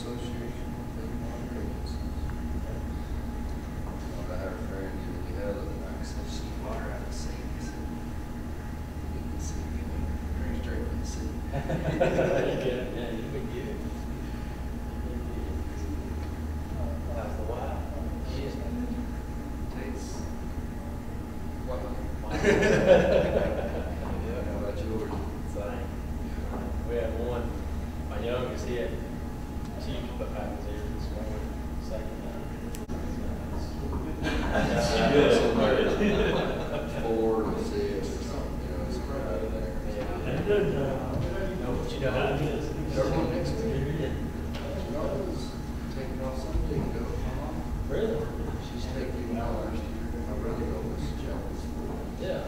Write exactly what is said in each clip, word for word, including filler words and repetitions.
Association of Clean Water Agencies. What I referred to the other night, I said, she water out of the sink. I said, you can see me very straight from the city. Yeah, you've been good. That's the wild. Yeah. Tastes wild. How about yours? Same. We had one. My youngest, he had two packets here this morning. Second night. Four to six or something. You know, it's right out of there. Yeah. No, but you know how it is. Everyone next to me. You know, I was taking off Sunday to go with my mom. Really? She's taking out last year. My brother was jealous. Yeah.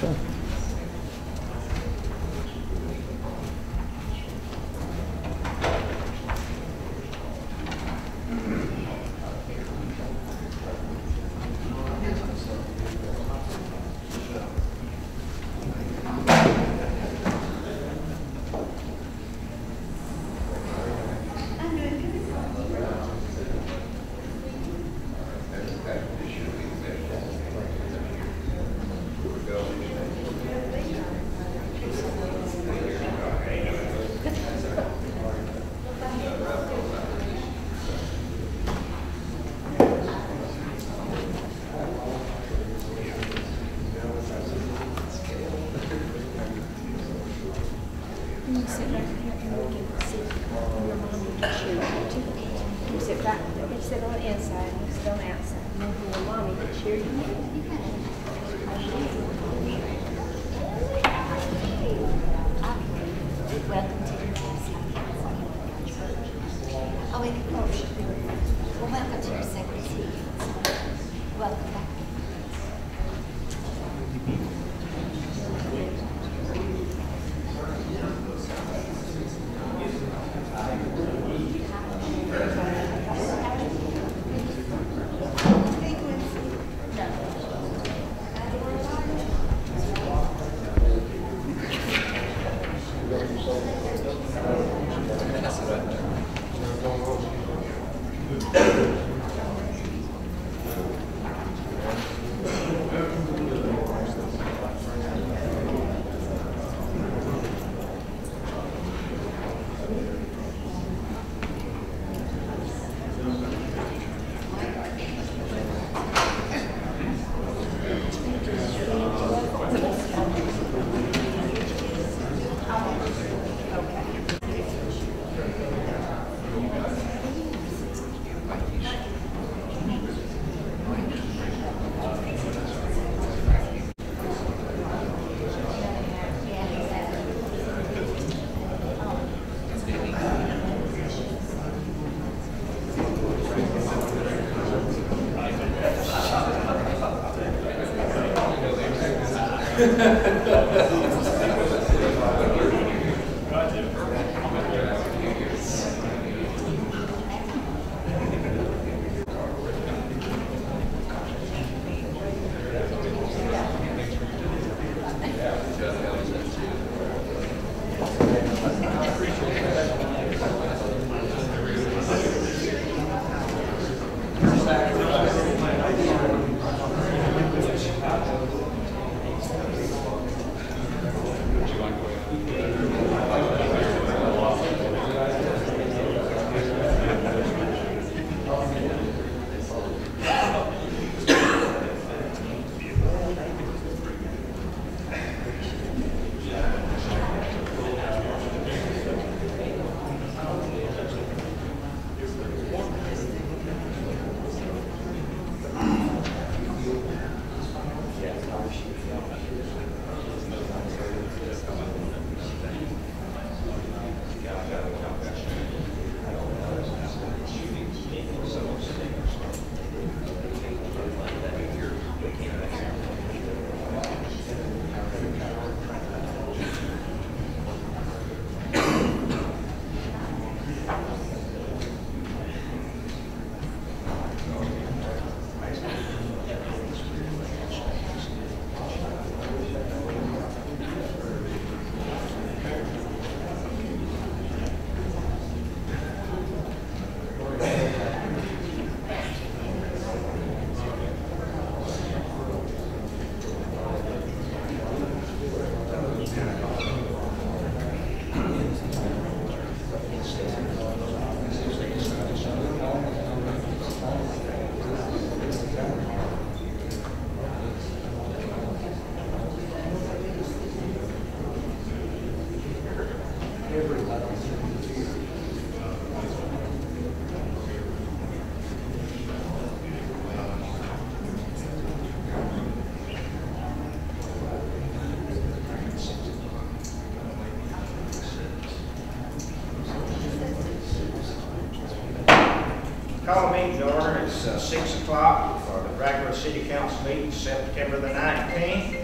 Sure. It's uh, six o'clock for the regular City Council meeting, September the nineteenth.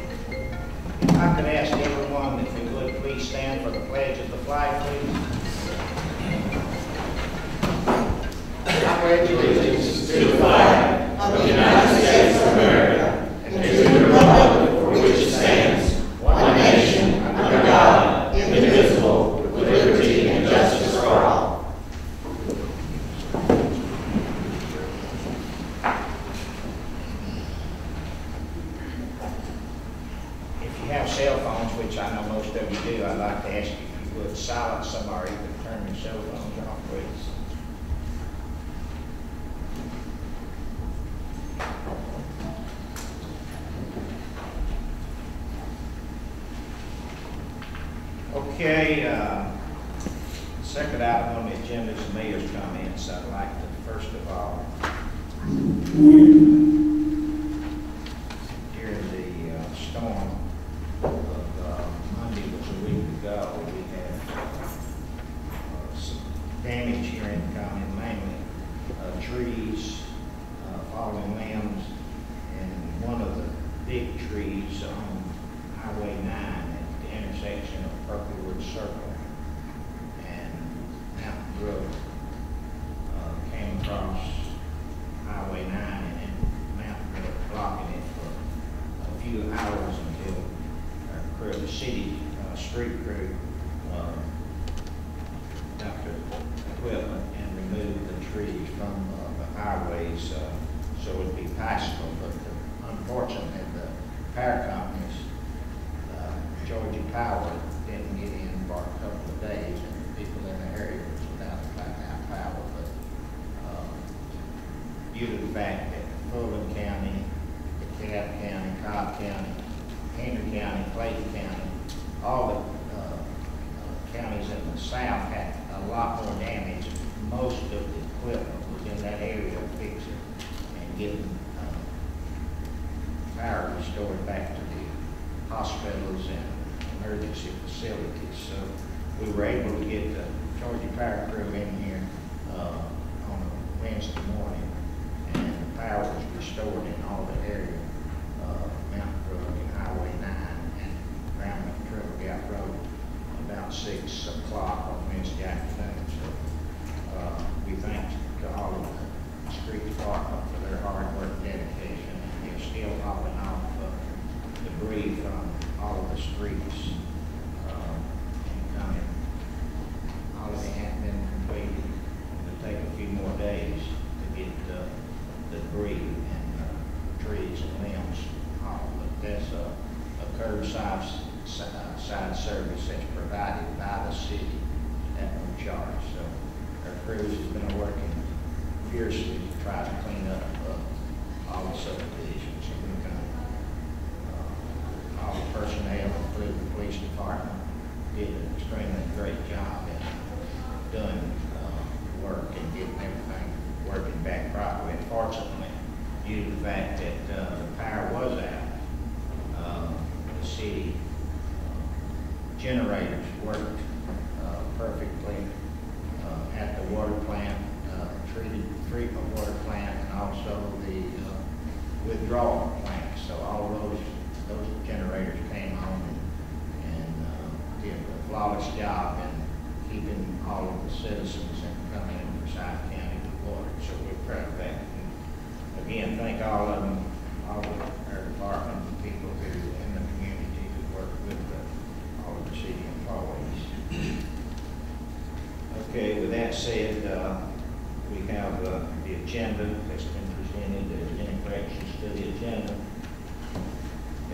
I could ask everyone if they would please stand for the Pledge of the Flag, please. I pledge allegiance to the flag of the United States of America and to the republic for which it stands, one nation, under God, indivisible, with liberty and justice for all. If you have cell phones, which I know most of you do, I'd like to ask you if you would silence some or even turn your cell phones off, please. Okay, uh, second item on the agenda is the mayor's comments. I'd like to, first of all, during the uh, storm of uh, Monday, was a week ago, we had uh, some damage here in Cumming, mainly uh, trees, uh, fallen limbs, and one of the big trees on Highway nine. Intersection of Purplewood Circle and Mountain Brook uh, came across Highway nine and Mountain Brook, blocking it for a few hours until our crew, the city uh, street crew, uh, got their equipment and removed the trees from uh, the highways uh, so it would be passable. But the, unfortunately, the power companies, Georgia Power, didn't get in for a couple of days, and the people in the area was without that power. But um, due to the fact that Fulton County, DeKalb County, Cobb County, Henry County, Clayton County, all the uh, uh, counties in the south had a lot more damage. Most of the equipment was in that area of fixing and getting uh, power restored back to the hospitals and emergency facilities. So we were able to get the Georgia Power crew in here uh, on a Wednesday morning, and the power was restored in all the area of uh, Mountain Brook and Highway nine and around the Triple Gap Road about six o'clock on Wednesday afternoon. So uh, we thank to all of the street department for their hard work and dedication, and they're still hauling off uh, debris from all of the streets um, and coming. All of it hadn't been completed. It'll take a few more days to get uh, the debris and uh, trees and limbs off. But that's a, a curbside side service that's provided by the city at no charge. So our crews have been working fiercely to try to clean up uh, all the subdivisions. All the personnel, including the police department, did an extremely great job in doing uh, work and getting everything working back properly. And fortunately, due to the fact that uh, the power was out, uh, the city uh, generators worked uh, perfectly uh, at the water plant, uh, treated treatment water plant, and also the uh, withdrawal plant. So all of those. Those generators came on and, and uh, did a flawless job in keeping all of the citizens and coming in Forsyth County with water. So we're proud of that. And again, thank all of them, all of our department, the people who in the community who work with the, all of the city employees. Okay, with that said, uh, we have uh, the agenda that's been presented. There's any corrections to the agenda?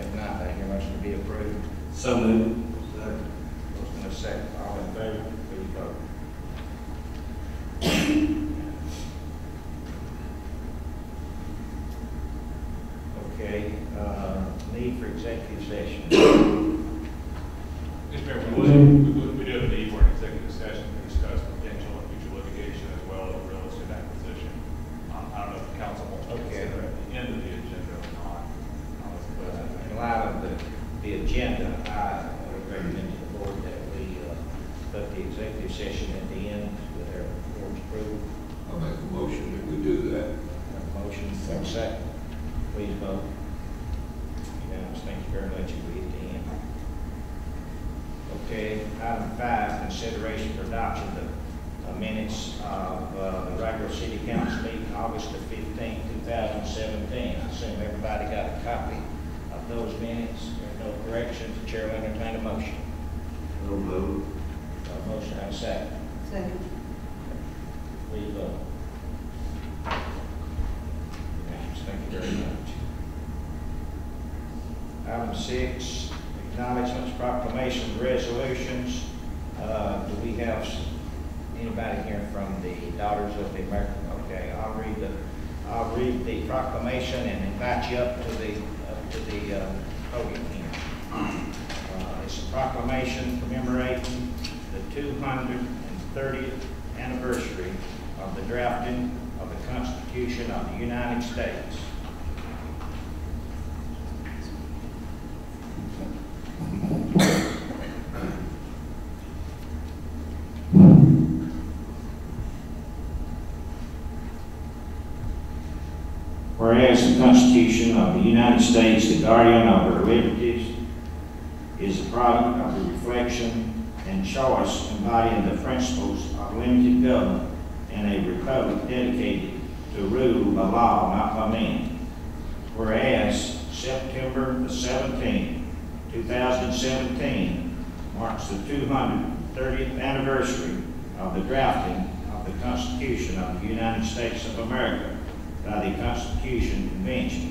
If not, I hear motion to be approved. So moved. Second. Motion to second. All in favor, please vote. Okay. Uh, need for executive session. Mister Mayor, we, would, we do have a need for an executive session to discuss potential and future litigation as well as real estate acquisition. Um, I don't know if the council wants to consider it at the end of the agenda or not. Uh, in light of the, the agenda, I would recommend to the board that we uh, put the executive session at the end with our board's approval. I'll make a motion that we do that. A motion, second. Please vote. Unanimous. Thank you very much. You read the end. Okay, item five, consideration for adoption of the minutes of uh, the regular city council meeting August the fifteenth, two thousand seventeen. I assume everybody got a copy of those minutes. There are no corrections. The chair will entertain a motion. No move. A motion and a second. Second. Please vote. Thank you very much. Item six, acknowledgements, proclamations, resolutions. Uh, do we have anybody here from the Daughters of the American? Okay, I'll read the I'll read the proclamation and invite you up to the up to the uh, podium here. Uh, it's a proclamation commemorating the two hundred thirtieth anniversary of the drafting of the Constitution of the United States. Whereas the Constitution of the United States, the guardian of our liberties, is the product of the reflection and choice embodying the principles of limited government and a republic dedicated to rule by law, not by men. Whereas September the seventeenth, two thousand seventeen marks the two hundred thirtieth anniversary of the drafting of the Constitution of the United States of America by the Constitution Convention.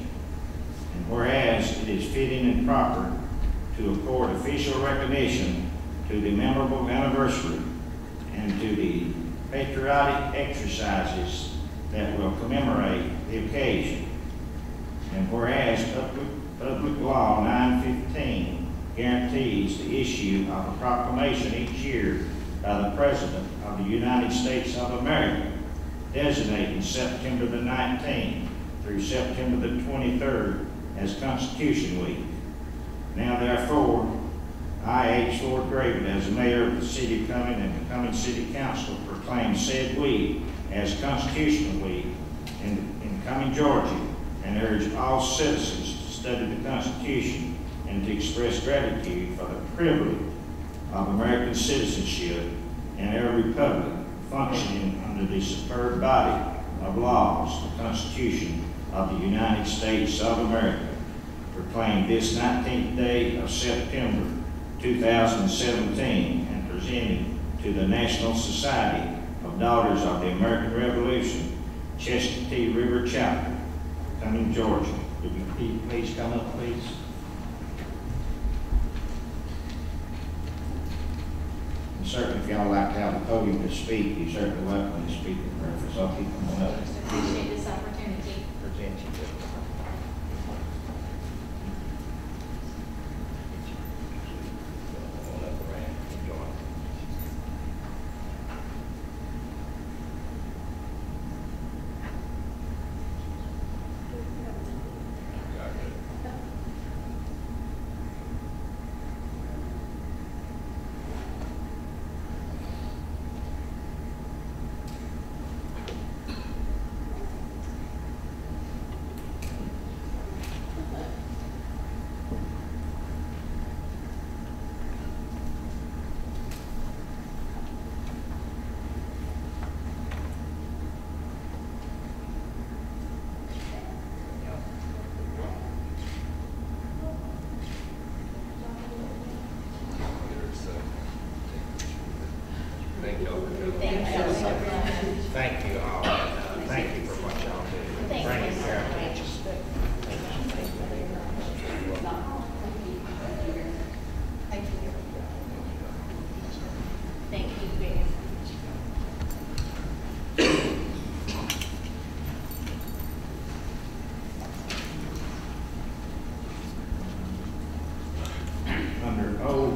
And whereas it is fitting and proper to accord official recognition to the memorable anniversary and to the patriotic exercises that will commemorate the occasion. And whereas Public, public Law nine fifteen guarantees the issue of a proclamation each year by the President of the United States of America, designating September the nineteenth through September the twenty-third as Constitution Week. Now therefore, I, H. Ford Gravitt, as mayor of the city of Cumming and the Cumming City Council, proclaim said week as Constitutional Week in, in Cumming, Georgia, and urge all citizens to study the Constitution and to express gratitude for the privilege of American citizenship and our republic functioning under the superb body of laws, the Constitution of the United States of America. Proclaim this nineteenth day of September two thousand seventeen and presented to the National Society of Daughters of the American Revolution, Chesapeake River Chapter, Cumming, Georgia. Would you please come up, please? And certainly, if y'all like to have a podium to speak, you're certainly welcome to speak in preference. I'll keep coming up. I appreciate this opportunity. Present you.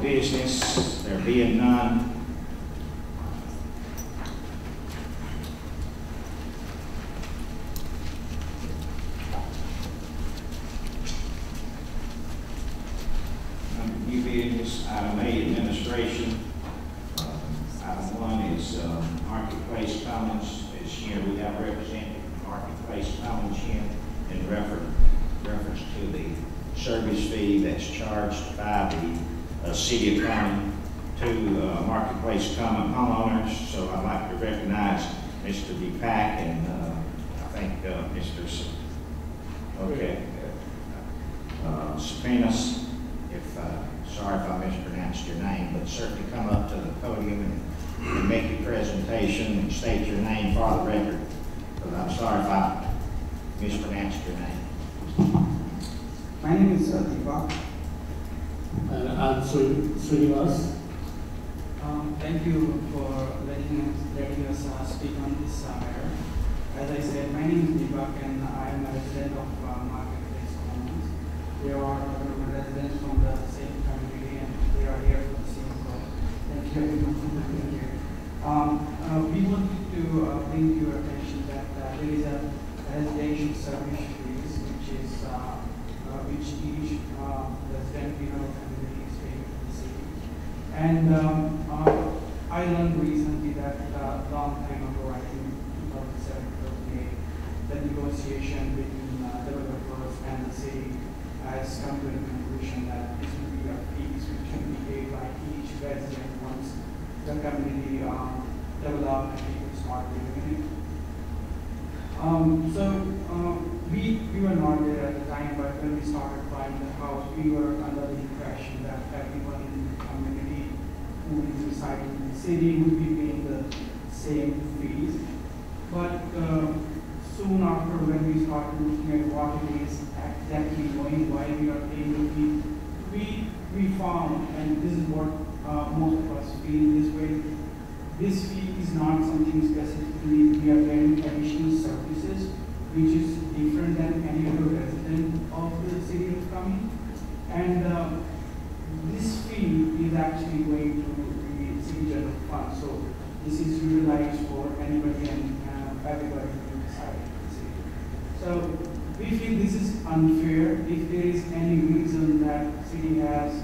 Business, there being none. Under new business, item A, administration. Uh, item one is uh, Marketplace Commons. This year we have represented Marketplace Commons here in reference, reference to the service fee that's charged by the uh, city of Cumming to uh, Marketplace Common homeowners. So I'd like to recognize Mister Deepak and uh, I think uh, Mister S okay, uh, Sapinas, if uh, sorry if I mispronounced your name, but certainly come up to the podium and, and make your presentation and state your name for the record. But I'm sorry if I mispronounced your name. My name is uh, Deepak. And I'm Srinivas. Um, thank you for letting us, letting us uh, speak on this uh, matter. As I said, my name is Deepak and I am a resident of uh, Marketplace Commons. They are residents from the same community and they are here for the same cause. Thank you very much for being here. Um, uh, we wanted to uh, bring your attention that uh, there is a residential service fees which is uh, Uh, which each uh, resident in our community is paying for the city. And um, uh, I learned recently that a uh, long time ago, I think two thousand seven, two thousand eight, the negotiation between uh, developers and the city has come to the conclusion that this will be a fees which can be paid by each resident once the community um, developed and smart living unit. Um, so uh, we, we were not there at the time, but when we started buying the house, we were under the impression that everyone in the community who is residing in the city would be paying the same fees. But uh, soon after, when we started looking at what it is exactly going, why we are paying the fee, we, we found, and this is what uh, most of us feel this way, this fee is not something specifically we are getting additional services, which is different than any other resident of the city of Cumming. And uh, this fee is actually going to the city general fund. So this is utilized for anybody and uh, everybody inside the city. So we feel this is unfair. If there is any reason that city has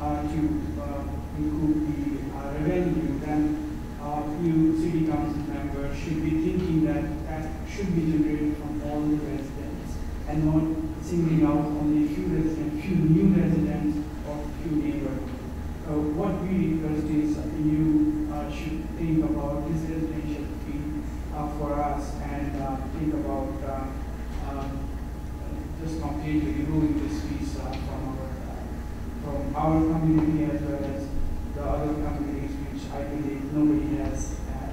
uh, to uh, improve the uh, revenue, then Uh, new city council members should be thinking that that should be generated from all the residents and not singling out only a few residents, few new residents or few neighborhoods. So what we request is uh, you uh, should think about this residential fee uh, for us and uh, think about uh, uh, just completely removing this fees uh, from our uh, from our community as well as the other communities. I believe nobody has uh,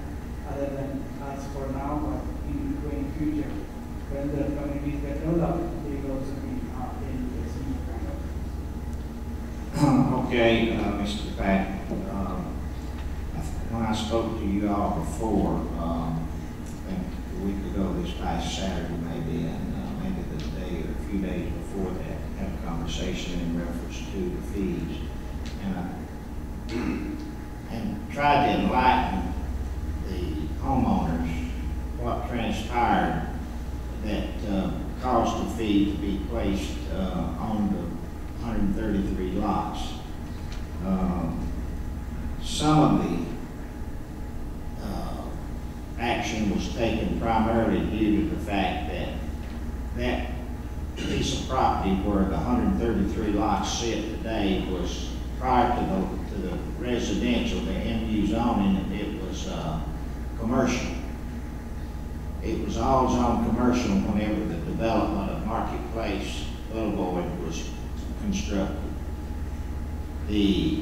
other than us for now, but in the going future, when the communities get developed, they will also be uh, in the same kind of. Okay, uh, Mister Pat, um, when I spoke to you all before, um, I think a week ago this past Saturday maybe, and uh, maybe the day or a few days before that, I had a conversation in reference to the fees. And I and tried to enlighten the homeowners what transpired that uh, caused the fee to be placed uh, on the one hundred thirty-three lots. Um, some of the uh, action was taken primarily due to the fact that that piece of property where the one hundred thirty-three lots sit today was prior to the to the residential, the M U zoning, and it was uh, commercial. It was all zoned commercial whenever the development of Marketplace Boulevard was constructed. The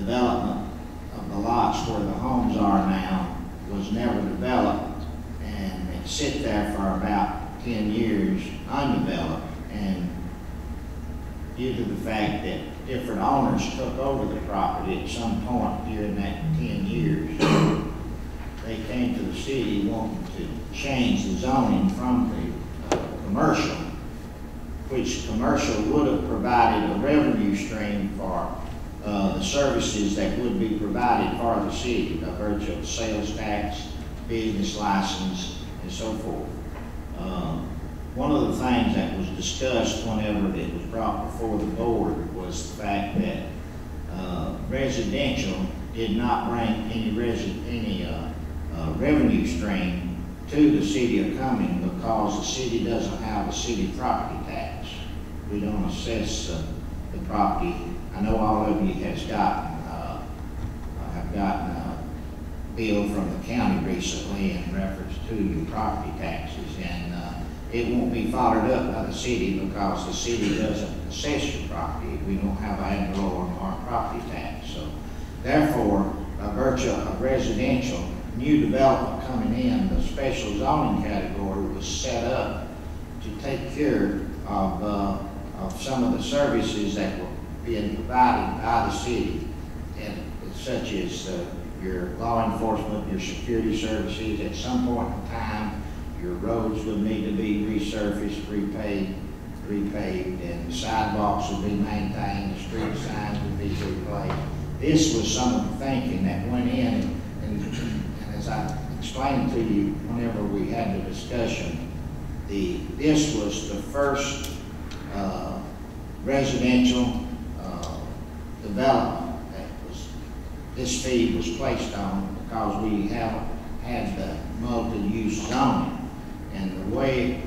development of the lots where the homes are now was never developed, and it sit there for about ten years undeveloped, and due to the fact that different owners took over the property at some point during that ten years. They came to the city wanting to change the zoning from the uh, commercial, which commercial would have provided a revenue stream for uh, the services that would be provided for the city by virtue of sales tax, business license, and so forth. Uh, one of the things that was discussed whenever it was brought before the board was the fact that uh, residential did not bring any, resi any uh, uh, revenue stream to the city of Cumming because the city doesn't have a city property tax. we don't assess uh, the property. I know all of you has gotten, uh, have gotten a bill from the county recently in reference to your property taxes, and uh, it won't be followed up by the city because the city doesn't assess your property. We don't have ad valorem or property tax. So therefore, by virtue of residential new development coming in, the special zoning category was set up to take care of, uh, of some of the services that were being provided by the city, and such as uh, your law enforcement, your security services. At some point in time, your roads would need to be resurfaced, repaved, repaved, and sidewalks would be maintained, the street signs would be replaced. This was some of the thinking that went in, and, and as I explained to you whenever we had the discussion, the, this was the first uh, residential uh, development that was, this fee was placed on because we have had the multi-use zoning. And the way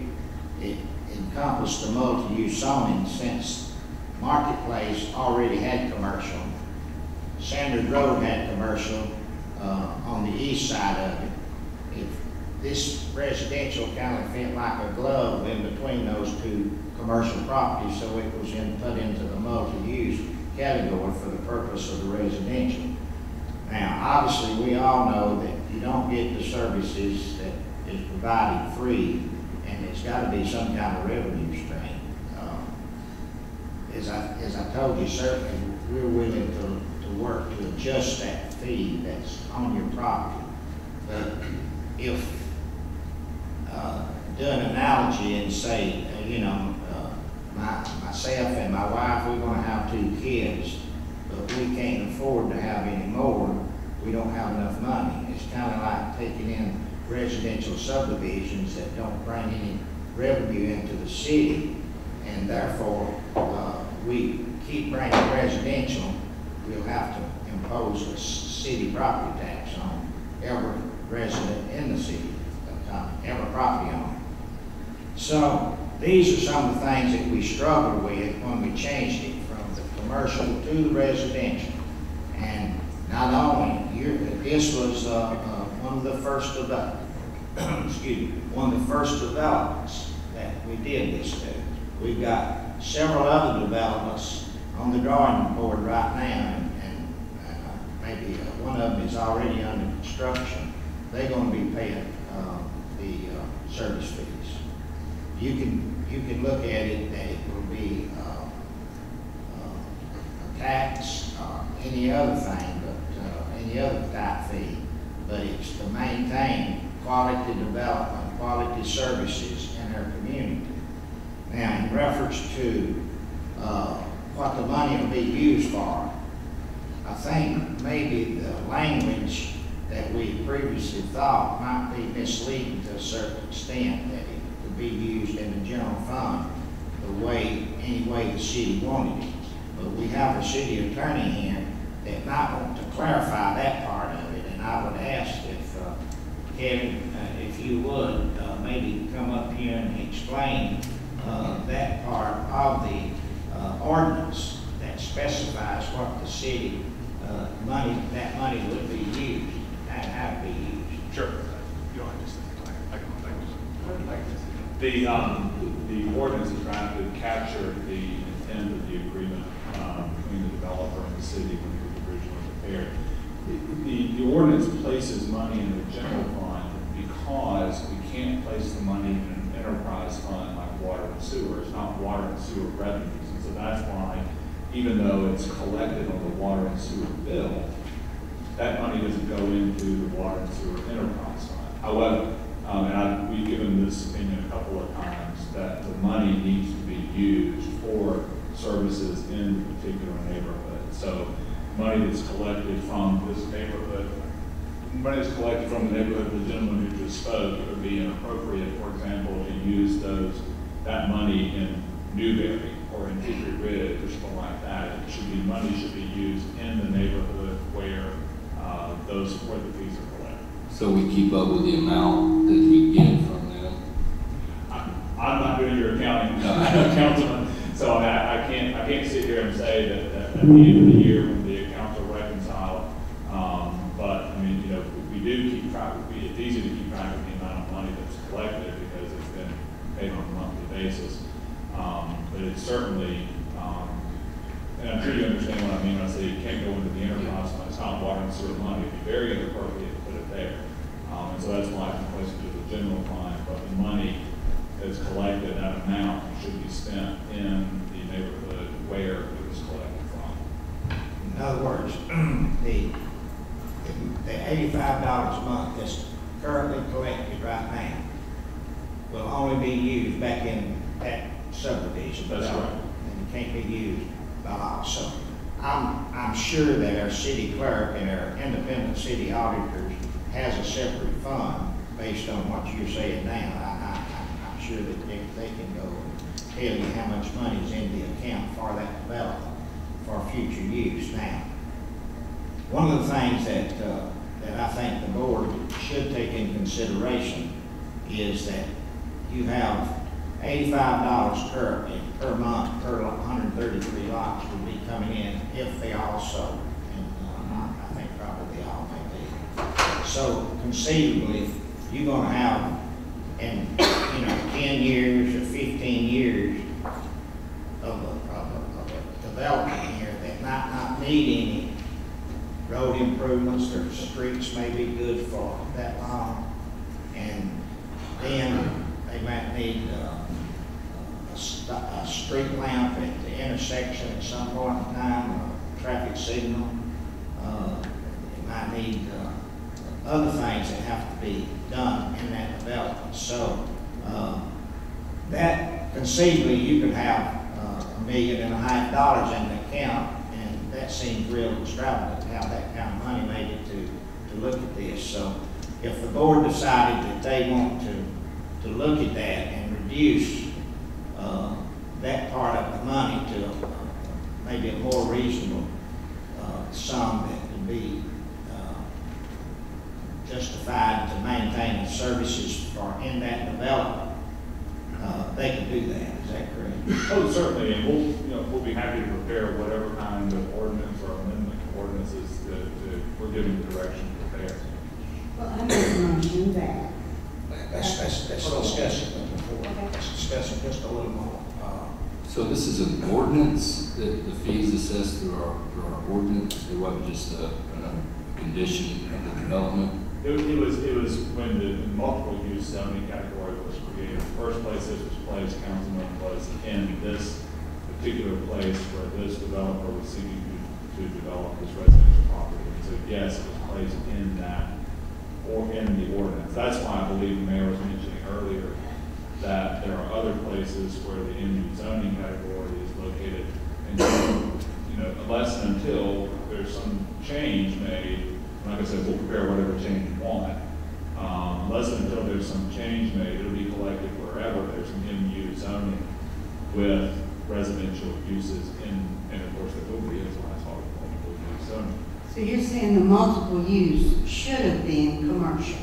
it encompassed the multi-use zoning, since Marketplace already had commercial, Sanders Grove had commercial, Uh, on the east side of it. If this residential kind of fit like a glove in between those two commercial properties, so it was in, put into the multi-use category for the purpose of the residential. Now, obviously, we all know that you don't get the services that is provided free, and it's got to be some kind of revenue stream. Um, as I as I told you, certainly we're willing to, to work to adjust that fee that's on your property. But if uh, do an analogy and say, uh, you know, uh, my, myself and my wife, we're going to have two kids, but we can't afford to have any more. We don't have enough money. It's kind of like taking in residential subdivisions that don't bring any revenue into the city, and therefore uh, we keep bringing residential. We'll have to impose a city property tax on every resident in the city, every property owner. So these are some of the things that we struggled with when we changed it from the commercial to the residential. And not only you're, this was uh, uh, one of the first of the excuse me, one of the first developments that we did this to. We've got several other developments on the drawing board right now. Maybe one of them is already under construction. They're going to be paying uh, the uh, service fees. You can you can look at it that it will be uh, uh, a tax or any other thing, but uh, any other type fee. But it's to maintain quality development, quality services in our community. Now, in reference to uh, what the money will be used for, I think maybe the language that we previously thought might be misleading to a certain extent, that it could be used in the general fund the way, any way the city wanted it. But we have a city attorney here that might want to clarify that part of it, and I would ask if, uh, Kevin, uh, if you would uh, maybe come up here and explain uh, that part of the uh, ordinance that specifies what the city Uh, money, that money would be used, that had to be used. Sure. You don't have to say I can just like this. The um the ordinance is drafted captured the intent of the agreement um, between the developer and the city when it was originally prepared. The, the the ordinance places money in the general fund because we can't place the money in an enterprise fund like water and sewer. It's not water and sewer revenues, and so that's why, even though it's collected on the water and sewer bill, that money doesn't go into the water and sewer enterprise fund. However, um, and I, we've given this opinion a couple of times, that the money needs to be used for services in the particular neighborhood. So money that's collected from this neighborhood, money that's collected from the neighborhood the gentleman who just spoke, it would be inappropriate, for example, to use those that money in Newberry or in Debris Ridge or something like that. It should be, money should be used in the neighborhood where uh, those where the fees are collected. So we keep up with the amount that we get from them. I, I'm not doing your accounting, no. I'm a councilman, So I mean, I, I can't I can't sit here and say that, that at the end of the year the accounts will reconcile. Um, but I mean, you know, we do keep track. We, it's easy to keep track of the amount of money that's collected because it's been paid on a monthly basis. Um, but it's certainly, um, and I'm sure you understand what I mean when I say you can't go into the enterprise when it's not water and sewer money. It'd be very inappropriate to put it there. Um, and so that's why I can place it to the general fund, but the money that's collected, that amount should be spent in the neighborhood where it was collected from. In other words, the the eighty-five dollars a month that's currently collected right now will only be used back in that subdivision. That's right. And it can't be used by law. So I'm, I'm sure that our city clerk and our independent city auditors has a separate fund based on what you're saying now. Sure that they, they can go and tell you how much money is in the account for that development for future use. Now, one of the things that uh, that I think the board should take in consideration is that you have eighty-five dollars currently per month per one hundred thirty-three lots would be coming in if they all sold, and uh, I think probably they all may be. So conceivably, you're going to have and you know, ten years or fifteen years of a, of, a, of a development here that might not need any road improvements or streets may be good for that long. And then they might need uh, a, st a street lamp at the intersection at some point in time, or a traffic signal. Uh, they might need uh, other things that have to be done in that development. So uh, that conceivably you could have uh, a million and a half dollars in the account, and that seems real extravagant how that kind of money made it to, to look at this. So if the board decided that they want to, to look at that and reduce uh, that part of the money to a, maybe a more reasonable uh, sum that would be justified to maintain the services for in that development, uh, they can do that. Is that correct? Oh, certainly, and we'll you know we'll be happy to prepare whatever kind of ordinance or amendment to ordinances that, that we're giving the direction to prepare. Well, I'm going to do that. Let's discuss it before. Let's discuss it just a little more. Uh, so this is an ordinance that the fees assessed through our through our ordinance. It wasn't just a, a condition of the development. It, it was it was when the multiple use zoning category was created. The first place this was placed, Councilman, was in this particular place where this developer was seeking to, to develop his residential property. And so yes, it was placed in that or in the ordinance. That's why I believe the mayor was mentioning earlier that there are other places where the end use zoning category is located, and you know, unless and until there's some change made. Like I said, we'll prepare whatever change you want. Um, unless and until there's some change made, it'll be collected wherever there's an M U zoning with residential uses, in, and of course, there will be as I talk about multiple use zoning. So you're saying the multiple use should have been commercial?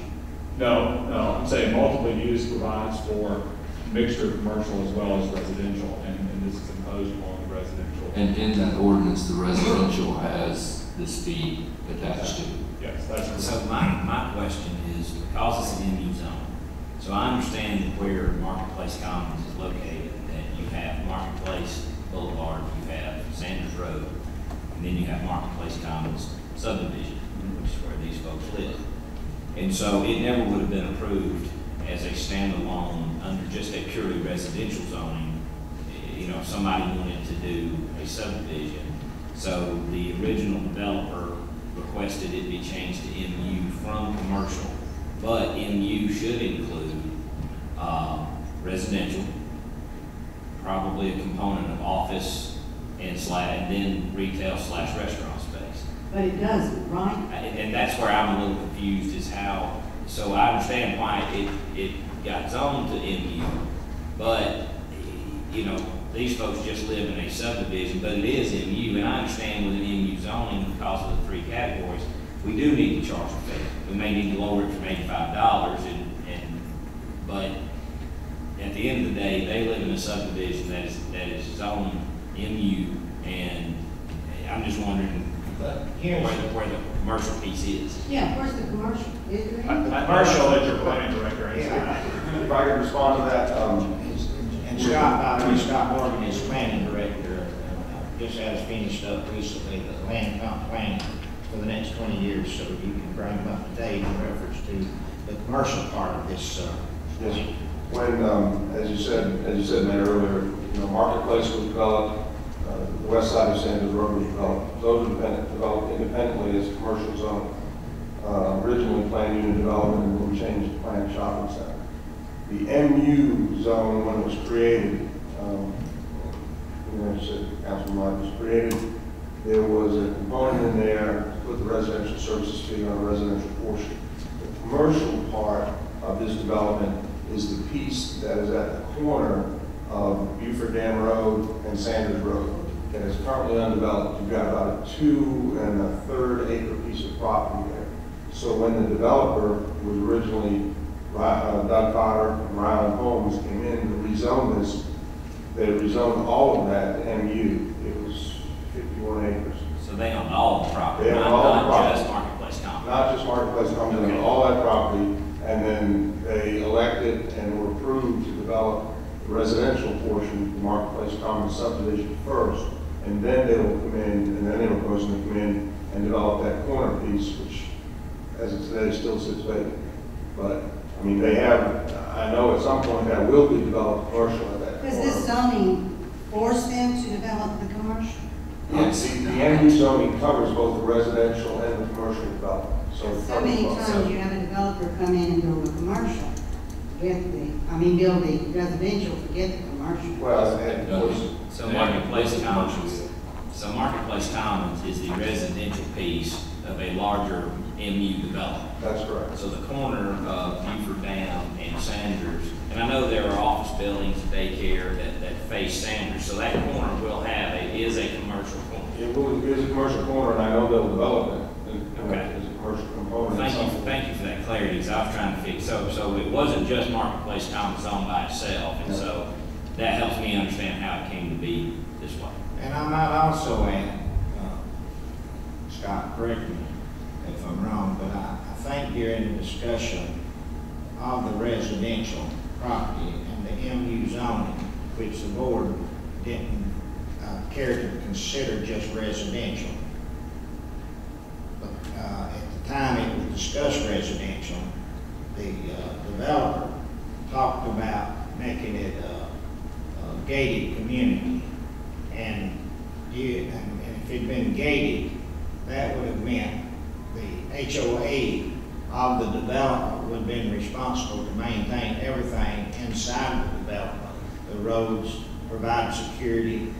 No, no. I'm saying multiple use provides for mixture commercial as well as residential, and, and this is imposed on the residential. And in that ordinance, the residential has this fee attached to it. Yes, that's right. So my, my question is, because it's an M U zone, so I understand that where Marketplace Commons is located, that you have Marketplace Boulevard, you have Sanders Road, and then you have Marketplace Commons Subdivision, which is where these folks live. And so it never would have been approved as a standalone under just a purely residential zoning. You know, if somebody wanted to do a subdivision, so the original developer requested it be changed to M U from commercial, but M U should include uh, residential, probably a component of office and slash, and then retail slash restaurant space. But it doesn't, right? And, and that's where I'm a little confused is how, so I understand why it, it got zoned to M U, but you know, these folks just live in a subdivision, but it is M U, and I understand with an M U zoning because of the three categories, we do need to charge the fee. We may need to lower it from eighty-five dollars, and, and but at the end of the day, they live in a subdivision that is that is zone M U, and I'm just wondering where the, where the commercial piece is. Yeah, where's the commercial? Is there any commercial that your planning director is? Yeah. If I could respond to that, um, and Scott, I mean, Scott Morgan is planning director. Uh, just had us finished up recently the land comp planning for the next twenty years, so you can bring them up to date in reference to the commercial part of this. Uh, yes. When, um, as you said, as you said, Mayor, earlier, you know, Marketplace was developed. Uh, the west side of Sanders Grove was developed. Those independent, developed independently as a commercial zone. Uh, originally planned unit development, and then changed to planned shopping center. The M U zone, when it was created, um, you know, Councilman was created. There was a component in there to put the residential services fee on a residential portion. The commercial part of this development is the piece that is at the corner of Buford Dam Road and Sanders Road that is currently undeveloped. You've got about a two and a third acre piece of property there. So when the developer was originally, uh, Doug Potter and Ryland Homes came in to rezone this, they rezoned all of that to M U. It was fifty-one acres. So they own all the property, they own not, all not the property. Just Marketplace Commons. Not just Marketplace Commons, okay. They own all that property. And then they elected and were approved to develop the residential portion of the Marketplace Commons subdivision first, and then they will come in, and then they were supposed to come in and develop that corner piece, which, as of today, still sits vacant. But I mean, they have. I know at some point that will be developed commercial at that. Does this zoning force them to develop the commercial? Yeah, see, the M U zoning covers both the residential and the commercial development. So, so many times so. You have a developer come in and build a commercial. Get the, I mean, build the residential, forget the commercial. Well, and so, so Marketplace Commons, so Marketplace Commons is the residential piece of a larger M U development. That's correct. So the corner of Buford Dam and Sanders, and I know there are office buildings, daycare that, that face Sanders, so that corner will have a is a commercial corner. It will is a commercial corner, and I know they'll develop it. Okay. As a commercial component. Thank you, for, thank you for that clarity, because I was trying to fix so so it wasn't just Marketplace Commons owned by itself, and so that helps me understand how it came to be this way. And I might also add, uh, Scott, correct me if I'm wrong, but I, I think you're in the discussion of the residential property and the M U zoning, which the board didn't uh, care to consider just residential. Uh, at the time it was discussed residential, the uh, developer talked about making it a, a gated community. And, you, and if it had been gated, that would have meant the H O A of the developer would have been responsible to maintain everything inside the development. The roads, provide security,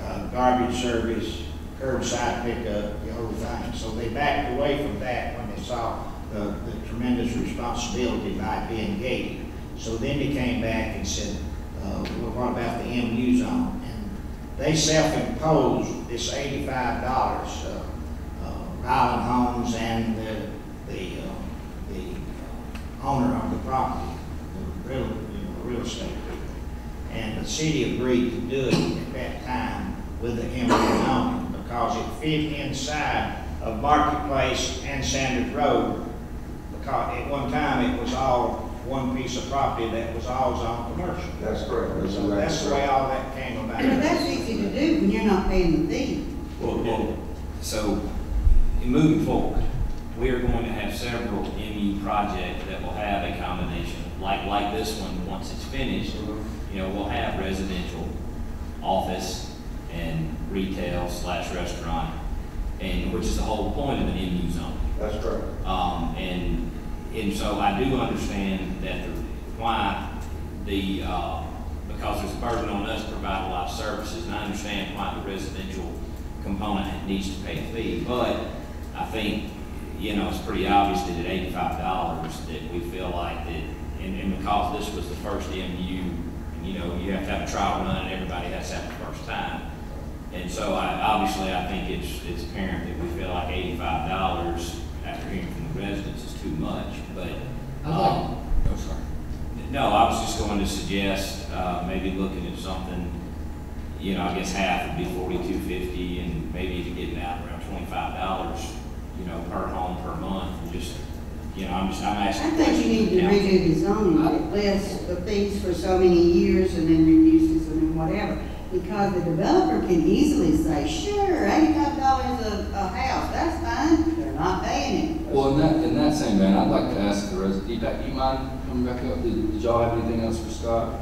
uh, garbage service, curbside pickup, the whole thing. So they backed away from that when they saw the, the tremendous responsibility by being gated. So then they came back and said, uh, well, what about the M U zone? And they self-imposed this eighty-five dollars. Uh, uh, Ryland Homes and the, the, uh, the owner of the property, the real, the real estate people. And the city agreed to do it at that time with the M U zone, because it fit inside of Marketplace and Sanders Road. Because at one time it was all one piece of property that was all zoned commercial. That's correct. That's, so that's correct. The way all that came about. But that's easy to do when you're not paying the fee. Well, well, so moving forward, we are going to have several M U projects that will have a combination, like like this one. Once it's finished, you know, we'll have residential, office, and retail slash restaurant, and which is the whole point of an M U zone. That's correct. Um, and and so I do understand that the, why the uh, because there's a burden on us to provide a lot of services, and I understand why the residential component needs to pay a fee. But I think you know it's pretty obvious that at eighty-five dollars that we feel like that, and, and because this was the first M U, you know you have to have a trial run, and everybody has to have the first time. And so, I, obviously, I think it's it's apparent that we feel like eighty-five dollars after hearing from the residents is too much. But um, I'd like, oh, sorry. No, I was just going to suggest uh, maybe looking at something, you know, I guess half would be forty-two fifty, and maybe getting out around twenty-five dollars, you know, per home per month, and just, you know, I'm just, I'm asking. I think you need to redo the zone, like list the things for so many years and then new uses and then whatever, because the developer can easily say, sure, eighty-five dollars a, a house, that's fine, they're not paying it. Well, in that, in that same vein, I'd like to ask the resident, Deepak, do you mind coming back up? Did, did y'all have anything else for Scott?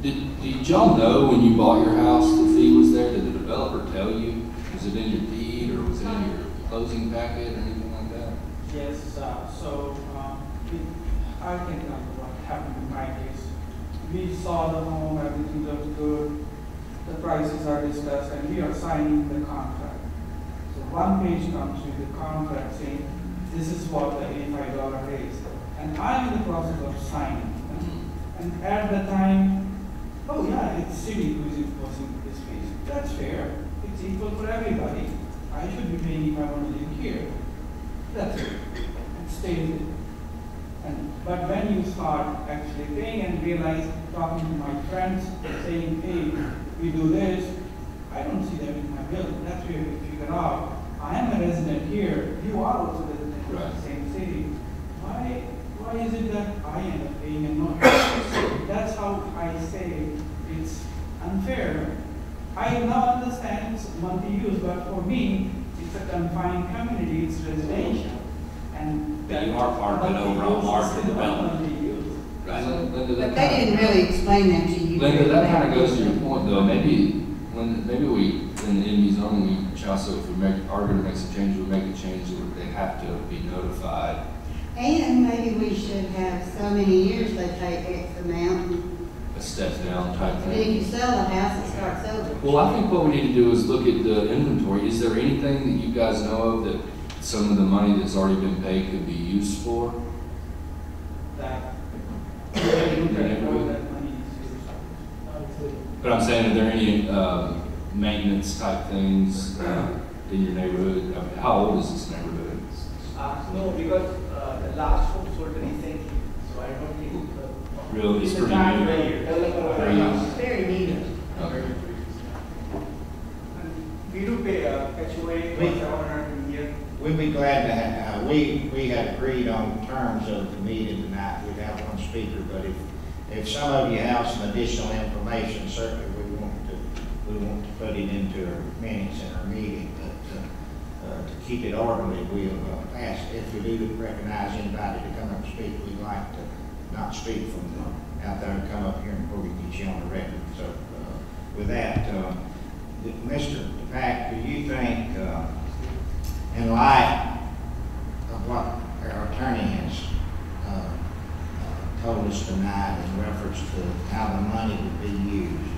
Did, did y'all know when you bought your house the fee was there? Did the developer tell you? Was it in your deed or was it in your closing packet or anything like that? Yes, uh, so uh, we, I think uh, what happened in my case. We saw the home, everything looked good, the prices are discussed, and we are signing the contract. So one page comes with the contract saying, this is what the eighty-five dollars is. And I'm in the process of signing. And, and at the time, oh yeah, it's city who is imposing this page. That's fair. It's equal for everybody. I should be paying if I want to live here. That's it. It stays it. And, but when you start actually paying and realize, talking to my friends, saying, hey, we do this, I don't see that in my bill. That's where we figure out, I am a resident here, you are also a resident right. of the same city. Why, why is it that I end up paying and not? That's how I say it's unfair. I now understand it's multi-use, but for me, it's a confined community, it's residential. And that you are part of an overall market development. Right. Linda, but they didn't really explain that to you. Linda, that kind of goes to your point, though. Maybe when maybe we, in the N B zone, we also, if we make, are going to make some changes, we make a change that they have to be notified. And maybe we should have so many years they take X amount. Step down type thing. Then you sell the house and start selling. Well, I think what we need to do is look at the inventory. Is there anything that you guys know of that some of the money that's already been paid could be used for? That. But I'm saying, are there any uh, maintenance type things uh, in your neighborhood? I mean, how old is this neighborhood? Uh, no, because uh, the last home sold recently, so I don't think. Really, it's pretty neat. Very neat. Okay. We do pay uh, H O A seven hundred dollars a year. We'd be glad to have, uh, we, we had agreed on terms of the meeting tonight. We'd have one speaker, but if, if some of you have some additional information, certainly we want to, we want to put it into our minutes in our meeting. But uh, uh, to keep it orderly, we'll uh, ask, if we do recognize anybody to come up and speak, we'd like to not speak from the, out there and come up here and before we get you on the record. So uh, with that, uh, Mister Deepak, do you think, uh, in light of what our attorney has uh, uh, told us tonight in reference to how the money would be used,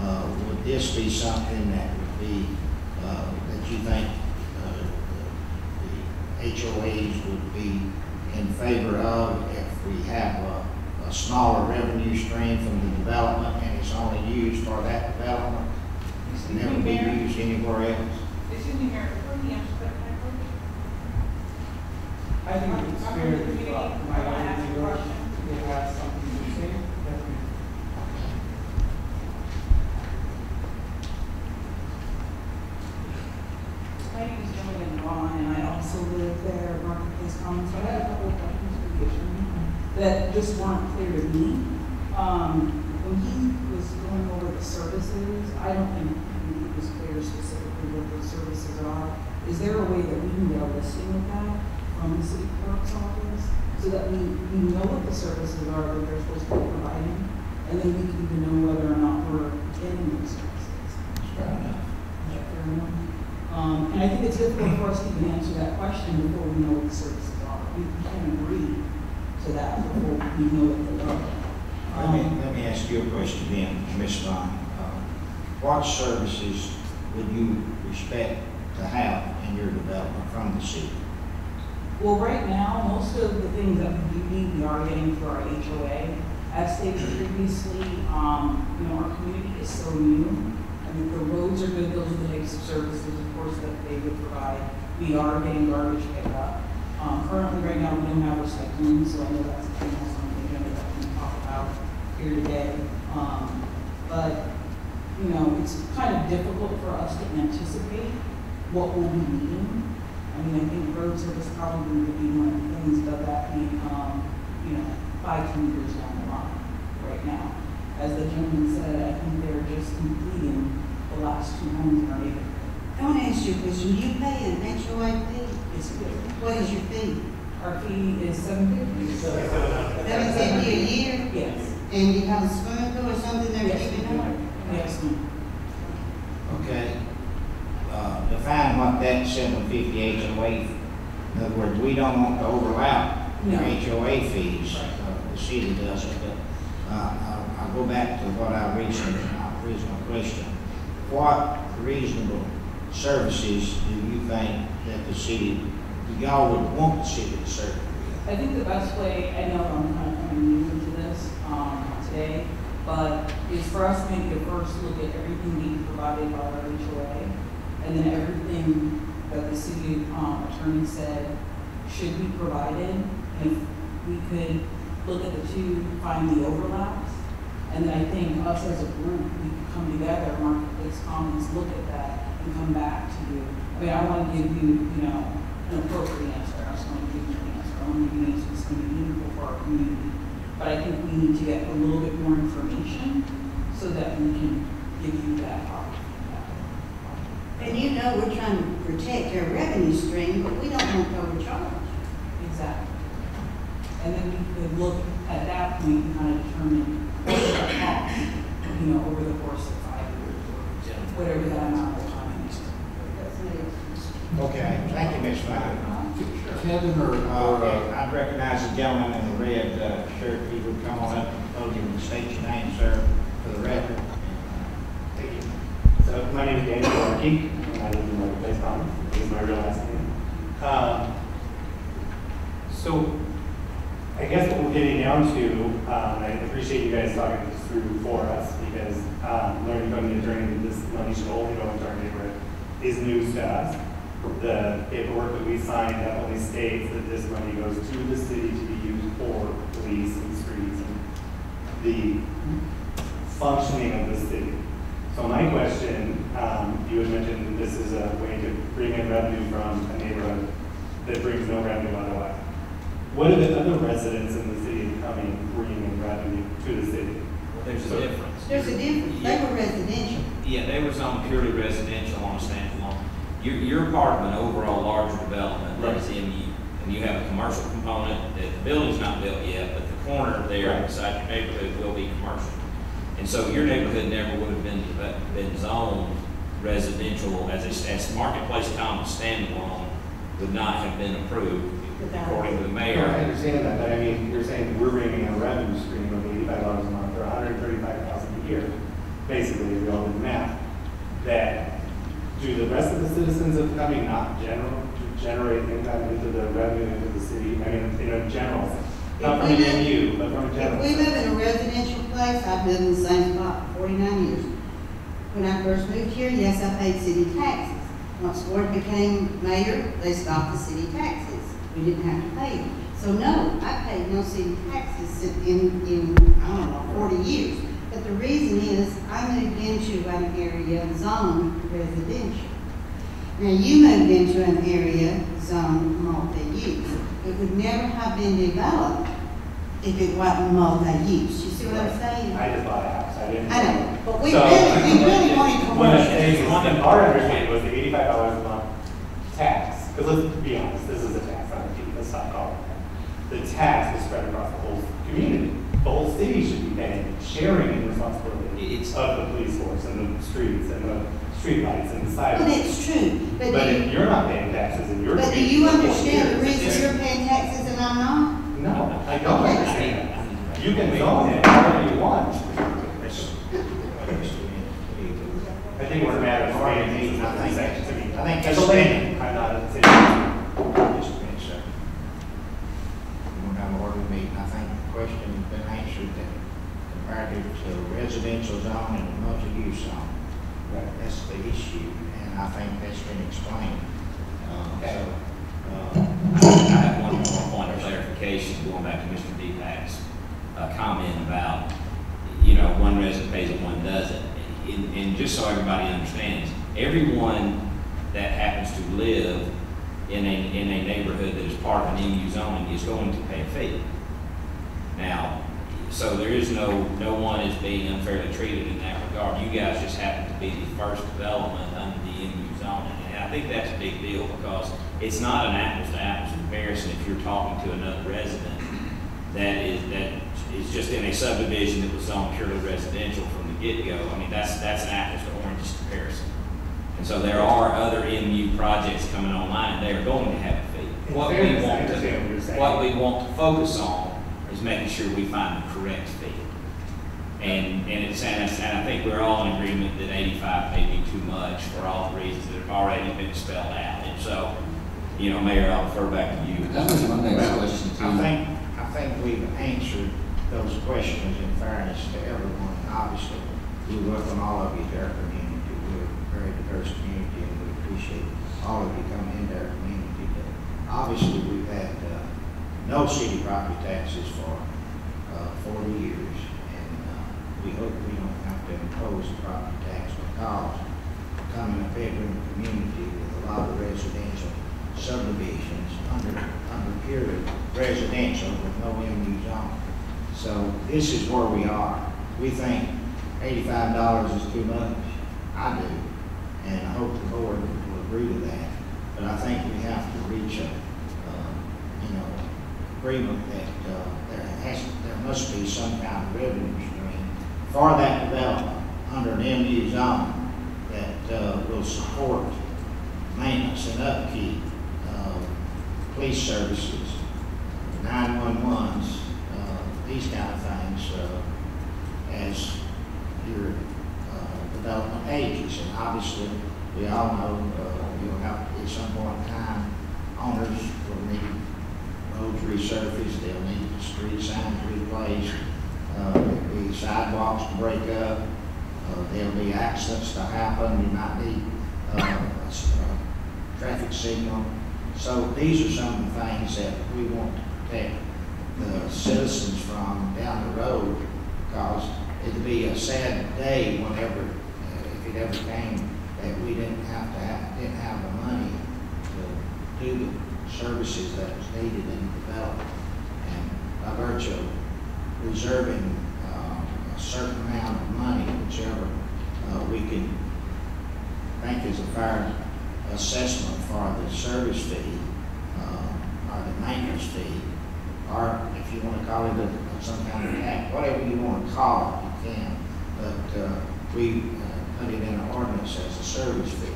uh, would this be something that would be, uh, that you think uh, the H O As would be in favor of if we have a, a smaller revenue stream from the development and it's only used for that development and never be used anywhere else? It's in the area for me, I think it's fair that uh, my own viewers will have something to say. My name is Jillian Ron and I also live there at Marketplace Commons. So I had a couple of questions for you that just weren't clear to me. Um, when he was going over the services, I don't think it was clear specifically what those services are. Is there a way that we can get a listing of that from the city clerk's office so that we, we know what the services are that they're supposed to be providing, and then we can even know whether or not we're getting those services? Fair enough. Is that fair enough? Um, and I think it's difficult for us to even answer that question before we know what the services are. We can't agree to that before we know what they are. Um, let, me, let me ask you a question then, Miz Ron. Uh, what services would you expect to have in your development from the city? Well, right now, most of the things that we need, we are getting through our H O A. As stated previously, um, you know, our community is so new. The roads are good, those are the types of services, of course, that they would provide. We are getting garbage pickup. Um, currently, right now, we don't have recycling, so I know that's the thing that's on the agenda. about here today. Um, but, you know, it's kind of difficult for us to anticipate what we'll be needing. I mean, I think road service probably would be one of the things that that mean, um, you know, five, ten years down the line right now. As the gentleman said, I think they're just completing the last two homes in our neighborhood. I want to ask you a question. Do you pay an H O A fee? Yes, we do. What is your fee? Our fee is seven fifty. So seven fifty a year? Yes. And you have a swimming pool or something they're yes, keeping up? Yes. Okay. Uh, define what that seven fifty H O A. In other words, we don't want to overlap no. H O A fees. Right. Uh, the city doesn't. But uh, I'll, I'll go back to what I originally original question. What reasonable services do you think that the city, y'all would want the city to serve? I think the best way, I know I'm kind of new into this um, today, but is for us to make a first look at everything being provided by our H O A, and then everything that the city um, attorney said should be provided, and if we could look at the two, find the overlaps, and then I think us as a group, we could come together, Marketplace Commons, look at that, and come back to you. I mean, I want to give you, you know, an appropriate answer. I just want to give you an answer. I want to give you an answer that's going to be meaningful for our community. But I think we need to get a little bit more information so that we can give you that opportunity. And you know, we're trying to protect our revenue stream, but we don't want to overcharge. Exactly. And then we could look at that point and kind of determine what the cost, you know, over the course of five years or whatever that amount is. Okay, thank you, Miz Fine. Kevin, or I recognize the gentleman in the red uh, shirt. He would come on up to the podium and state your name, sir, for the record. Thank you. So, my name is Daniel Markey, and I live in Marketplace Commons. This is my real last name. Uh, so, I guess what we're getting down to, um, I appreciate you guys talking this through for us because um, learning from the attorney that this money should only go into our neighborhood is news to us. The paperwork that we signed that only states that this money goes to the city to be used for police and streets and the functioning of the city. So my question, um, you had mentioned that this is a way to bring in revenue from a neighborhood that brings no revenue otherwise. What are the other residents in the city of Cumming bringing in revenue to the city? Well, there's so, a difference. There's a difference. Yeah. They were residential. Yeah, they were some purely residential on a standalone. You're, you're part of an overall larger development that is M U, and you have a commercial component that the building's not built yet, but the corner there right. inside your neighborhood will be commercial. And so your neighborhood never would have been been zoned residential as a as Marketplace Commons standalone would not have been approved according to the mayor. I understand that, but I mean, you're saying we're bringing a revenue stream of eighty-five dollars a month or one hundred thirty-five thousand dollars a year, basically, if you all do the math, that. Do the rest of the citizens of Cumming not general to generate income into the revenue into the city? I mean, in a general sense, not from an M U, but from a general. If we live in a residential place, I've lived in the same spot for forty-nine years. When I first moved here, yes, I paid city taxes. Once Ford became mayor, they stopped the city taxes. We didn't have to pay them. So no, I paid no city taxes in, in I don't know, forty years. But the reason is, I moved into an area zoned residential. Now, you moved into an area zoned multi-use. It would never have been developed if it wasn't multi-use. You see what I'm saying? I just bought a house. I didn't. I know. But we so, really, we really wanted commercial. One of our understanding was the eighty-five dollars a month tax. Because let's be honest, this is a tax on the people. Let's not call it that. The tax is spread across the whole community. The whole city should be paying, sharing in responsibility it's, of the police force and the streets and the streetlights and the sidewalks. Well, it's true. But, but if you're not paying taxes and you're But do you understand the reason you're paying taxes and I'm not? No, I don't okay. understand that. You can zone it however you want. I think it's a matter of orientation. I think I think that's I'm not a city. We're not ordering me. I think the question comparative to a residential zone and a multi-use zone. Right. That's the issue, and I think that's been explained. Um, okay. So, uh, I, I have one more point of clarification going back to Mister Deepak's uh, comment about, you know, one resident pays and one doesn't. And, and just so everybody understands, everyone that happens to live in a, in a neighborhood that is part of an M U zone is going to pay a fee. Now, so there is no, no one is being unfairly treated in that regard. You guys just happen to be the first development under the M U zone. And I think that's a big deal because it's not an apples to apples comparison if you're talking to another resident that is, that is just in a subdivision that was zoned purely residential from the get-go. I mean, that's, that's an apples to oranges comparison. And so there are other M U projects coming online. They are going to have a fee. What we want to, what we want to focus on is making sure we find the correct fee. And, and, it's, and, it's, and I think we're all in agreement that eighty-five may be too much for all the reasons that have already been spelled out. And so, you know, Mayor, I'll refer back to you. That was my next question too. I think, I think we've answered those questions in fairness to everyone. Obviously, we welcome all of you to our community. We're a very diverse community, and we appreciate all of you coming into our community. But obviously, we've had uh, no city property taxes for uh, forty years, and uh, we hope we don't have to impose a property tax because becoming a bedroom community with a lot of residential subdivisions under under pure residential with no M U zone. So this is where we are. We think eighty-five dollars is too much. I do, and I hope the board will agree to that. But I think we have to reach a uh, you know agreement that uh, there has there must be some kind of revenue stream for that development under an M U zone that uh, will support maintenance and upkeep, uh, police services, nine one ones, uh, these kind of things uh, as your uh, development ages. And obviously, we all know uh, you'll have to, at some point in time, owners will need roads resurfaced, they'll need street signs replaced, uh, there'll be sidewalks to break up, uh, there'll be accidents to happen, you might need uh, traffic signal. So these are some of the things that we want to protect the citizens from down the road, because it'd be a sad day whenever, uh, if it ever came, that we didn't have to have, didn't have the money to do the services that was needed in the development. And by virtue of reserving uh, a certain amount of money, whichever uh, we can think is a fair assessment for the service fee uh, or the maintenance fee, or if you want to call it a, some kind of tax, whatever you want to call it, you can. But uh, we uh, put it in an ordinance as a service fee.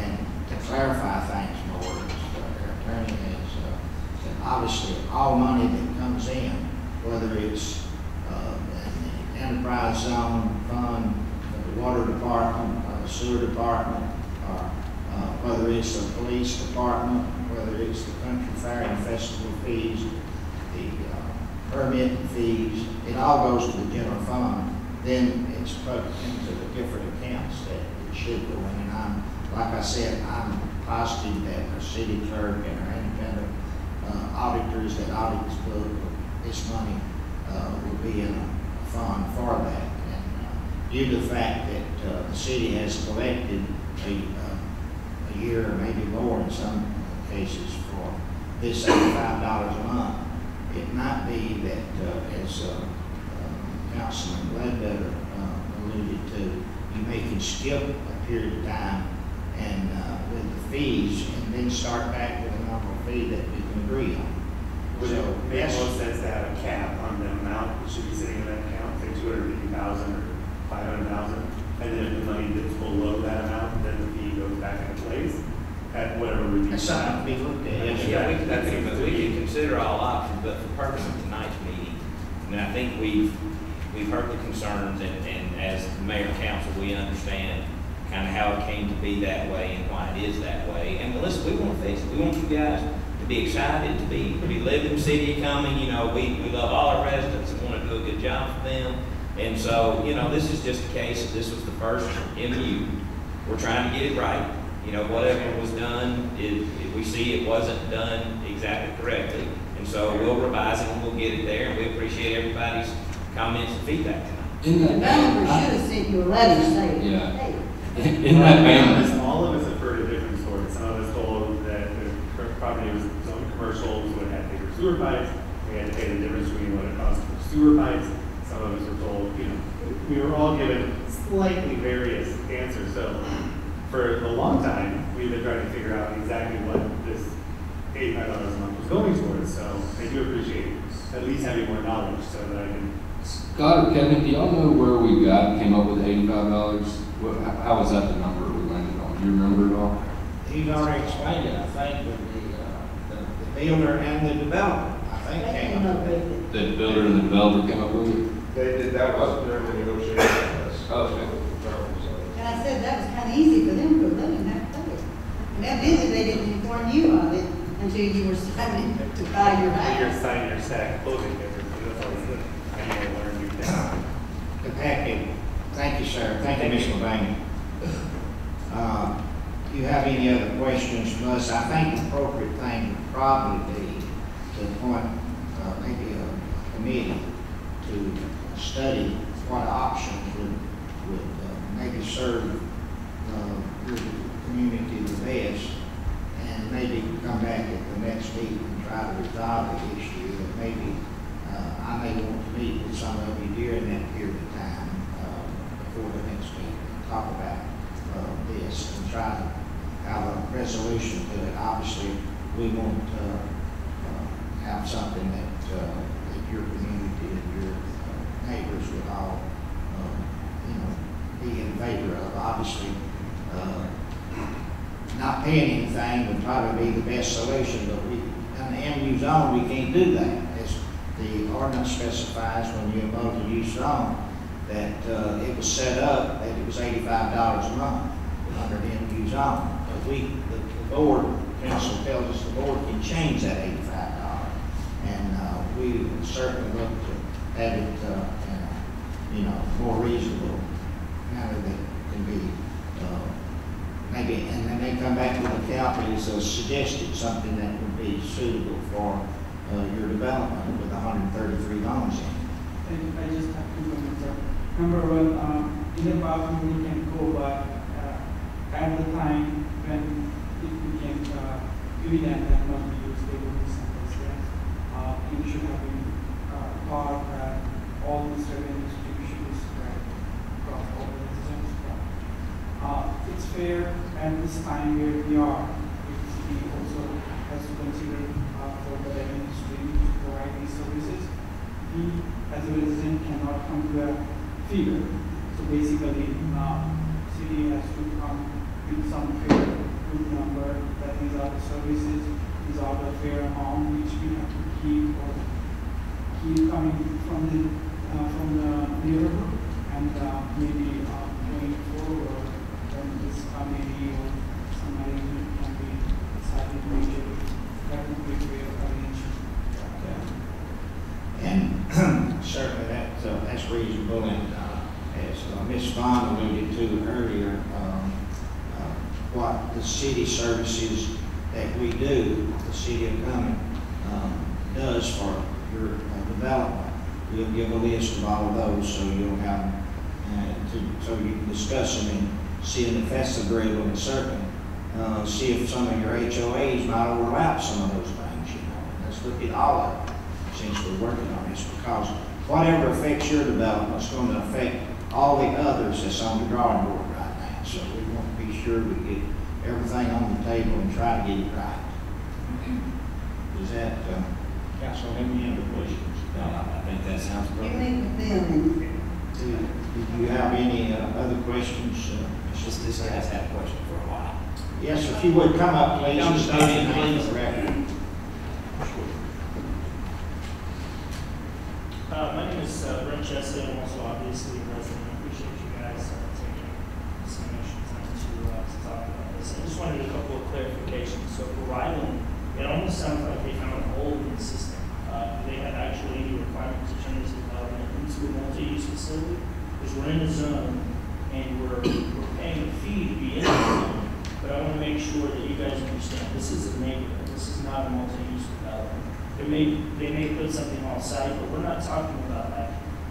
And to clarify things more, our attorney has uh, said obviously all money that comes in, whether it's uh, in the enterprise zone fund, the water department, or the sewer department, or Uh, whether it's the police department, whether it's the country fair and festival fees, the uh, permit fees, it all goes to the general fund. Then it's put into the different accounts that it should go in. And I'm, like I said, I'm positive that our city clerk and our independent uh, auditors that audit this book, this money uh, will be in a fund for that. And uh, due to the fact that uh, the city has collected a year or maybe more in some cases for this seventy-five dollars a month, it might be that uh, as uh, uh, Councilman Ledbetter uh, alluded to, you may can skip a period of time and uh, with the fees and then start back with a normal fee that we can agree on. Would so it make more sense to have a cap on the amount that should be sitting in that account, say two hundred fifty thousand dollars or five hundred thousand dollars, and then the money that's below that amount, then the fee goes back into place at whatever we decide. That's something to be looked at. Yeah, we can, that's that's we can consider all options, but for the purpose of tonight's meeting, I mean, I think we've we've heard the concerns, and, and as the mayor and council, we understand kind of how it came to be that way and why it is that way. And listen, we want to fix it. We want you guys to be excited, to be to be living in the city of Cumming. You know, we, we love all our residents and want to do a good job for them. And so, you know, this is just a case that this was the first M U. We're trying to get it right. You know, whatever was done, it, if we see it wasn't done exactly correctly. And So we'll revise it and we'll get it there, and we appreciate everybody's comments and feedback tonight. In that banner, I should have sent you a letter saying, yeah. Hey. In that banner, all of us have heard of different stories. Some of us told that the property was zoned commercial, so it had bigger sewer pipes. We had to pay the difference between what it cost for sewer pipes. Some of us were told, you know, we were all given slightly various answers. So for a long time, we've been trying to figure out exactly what this eighty-five dollars a month was going towards. So I do appreciate at least having more knowledge so that I can. Scott or Kevin, do y'all know where we got came up with eighty-five dollars? What, how was that the number we landed on? Do you remember it all? He's already explained it, I think, with the, uh, the, the builder and the developer. I think came up with it. The builder and the developer came up with it? They did. That wasn't during the negotiation process. Okay. And I said that was kind of easy for them because they didn't have to pay it. And that means they didn't inform you of it until you were signing to buy your house. You're signing your stack clothing differently. That's always good. I need to learn new things. Good packing. Thank you, sir. Thank you, Mister Mulvaney. Uh, if you have any other questions, Mus, I think the appropriate thing would probably be to appoint uh, maybe a committee to study what options would, would uh, maybe serve uh, the community the best, and maybe come back at the next meeting and try to resolve the issue. And maybe uh, I may want to meet with some of you during that period of time uh, before the next meeting and talk about uh, this and try to have a resolution to it. Obviously, we want uh, have something that, uh, that your community and your uh, neighbors would all, um, you know, be in favor of. Obviously, uh, not paying anything would probably be the best solution, but we, in the M U zone, we can't do that. As the ordinance specifies, when you're in a multi-use zone, that uh, it was set up that it was eighty-five dollars a month under the M U zone. But we, the, the board, council tells us the board can change that eighty-five dollars. And uh, we would certainly look to have it, uh, uh, you know, more reasonable matter that can be, uh, maybe, and then they come back with the counties uh, suggested something that would be suitable for uh, your development with one hundred thirty-three loans in. I just have two comments. Number one, um, in the past we can go, but uh, at the time when if we can do that and not be used, they will be something. Uh, you should have been uh, taught that all these revenue distributions right, across all the systems. Uh, it's fair at this time where we are. The city also has to consider uh, for the revenue stream to provide these services. We, as a resident, cannot come to a figure. So basically, now the city has to come with some fair good number that these are the services, these are the fair amount which we have to keep or keep coming from the uh, from the neighborhood, and uh, maybe uh, going forward when this committee or some arrangement can be decided later. That would be a way of arranging that. And certainly that, uh, that's reasonable, and uh, as uh, Miz Vaughn alluded to earlier, um, uh, what the city services that we do, the city of Cumming um, does for your uh, development. We'll give a list of all of those, so you'll have uh, to, so you can discuss them and see if that's agreeable and certain. Uh, see if some of your H O As might overlap some of those things. You know, let's look at all of them since we're working on this, because whatever affects your development is going to affect all the others that's on the drawing board right now. So we want to be sure we get everything on the table and try to get it right. Is that, uh, Council, have any other questions? No, I think that sounds good. Do, do you have any uh, other questions? Uh, just this guy's had a question for a while. Yes, if you would come up, please. Come up, please. Uh, my name is uh, Brent Chester, and also obviously a resident. I appreciate you guys uh, taking so much time to uh, to talk about. I just wanted a couple of clarifications. So for Ryland, it almost sounds like they found a hole in the system. Uh, they had actually any requirements to turn this development into a multi-use facility, because we're in the zone and we're, we're paying a fee to be in the zone. But I want to make sure that you guys understand this is a neighborhood. This is not a multi-use development. They may, they may put something on site, but we're not talking about like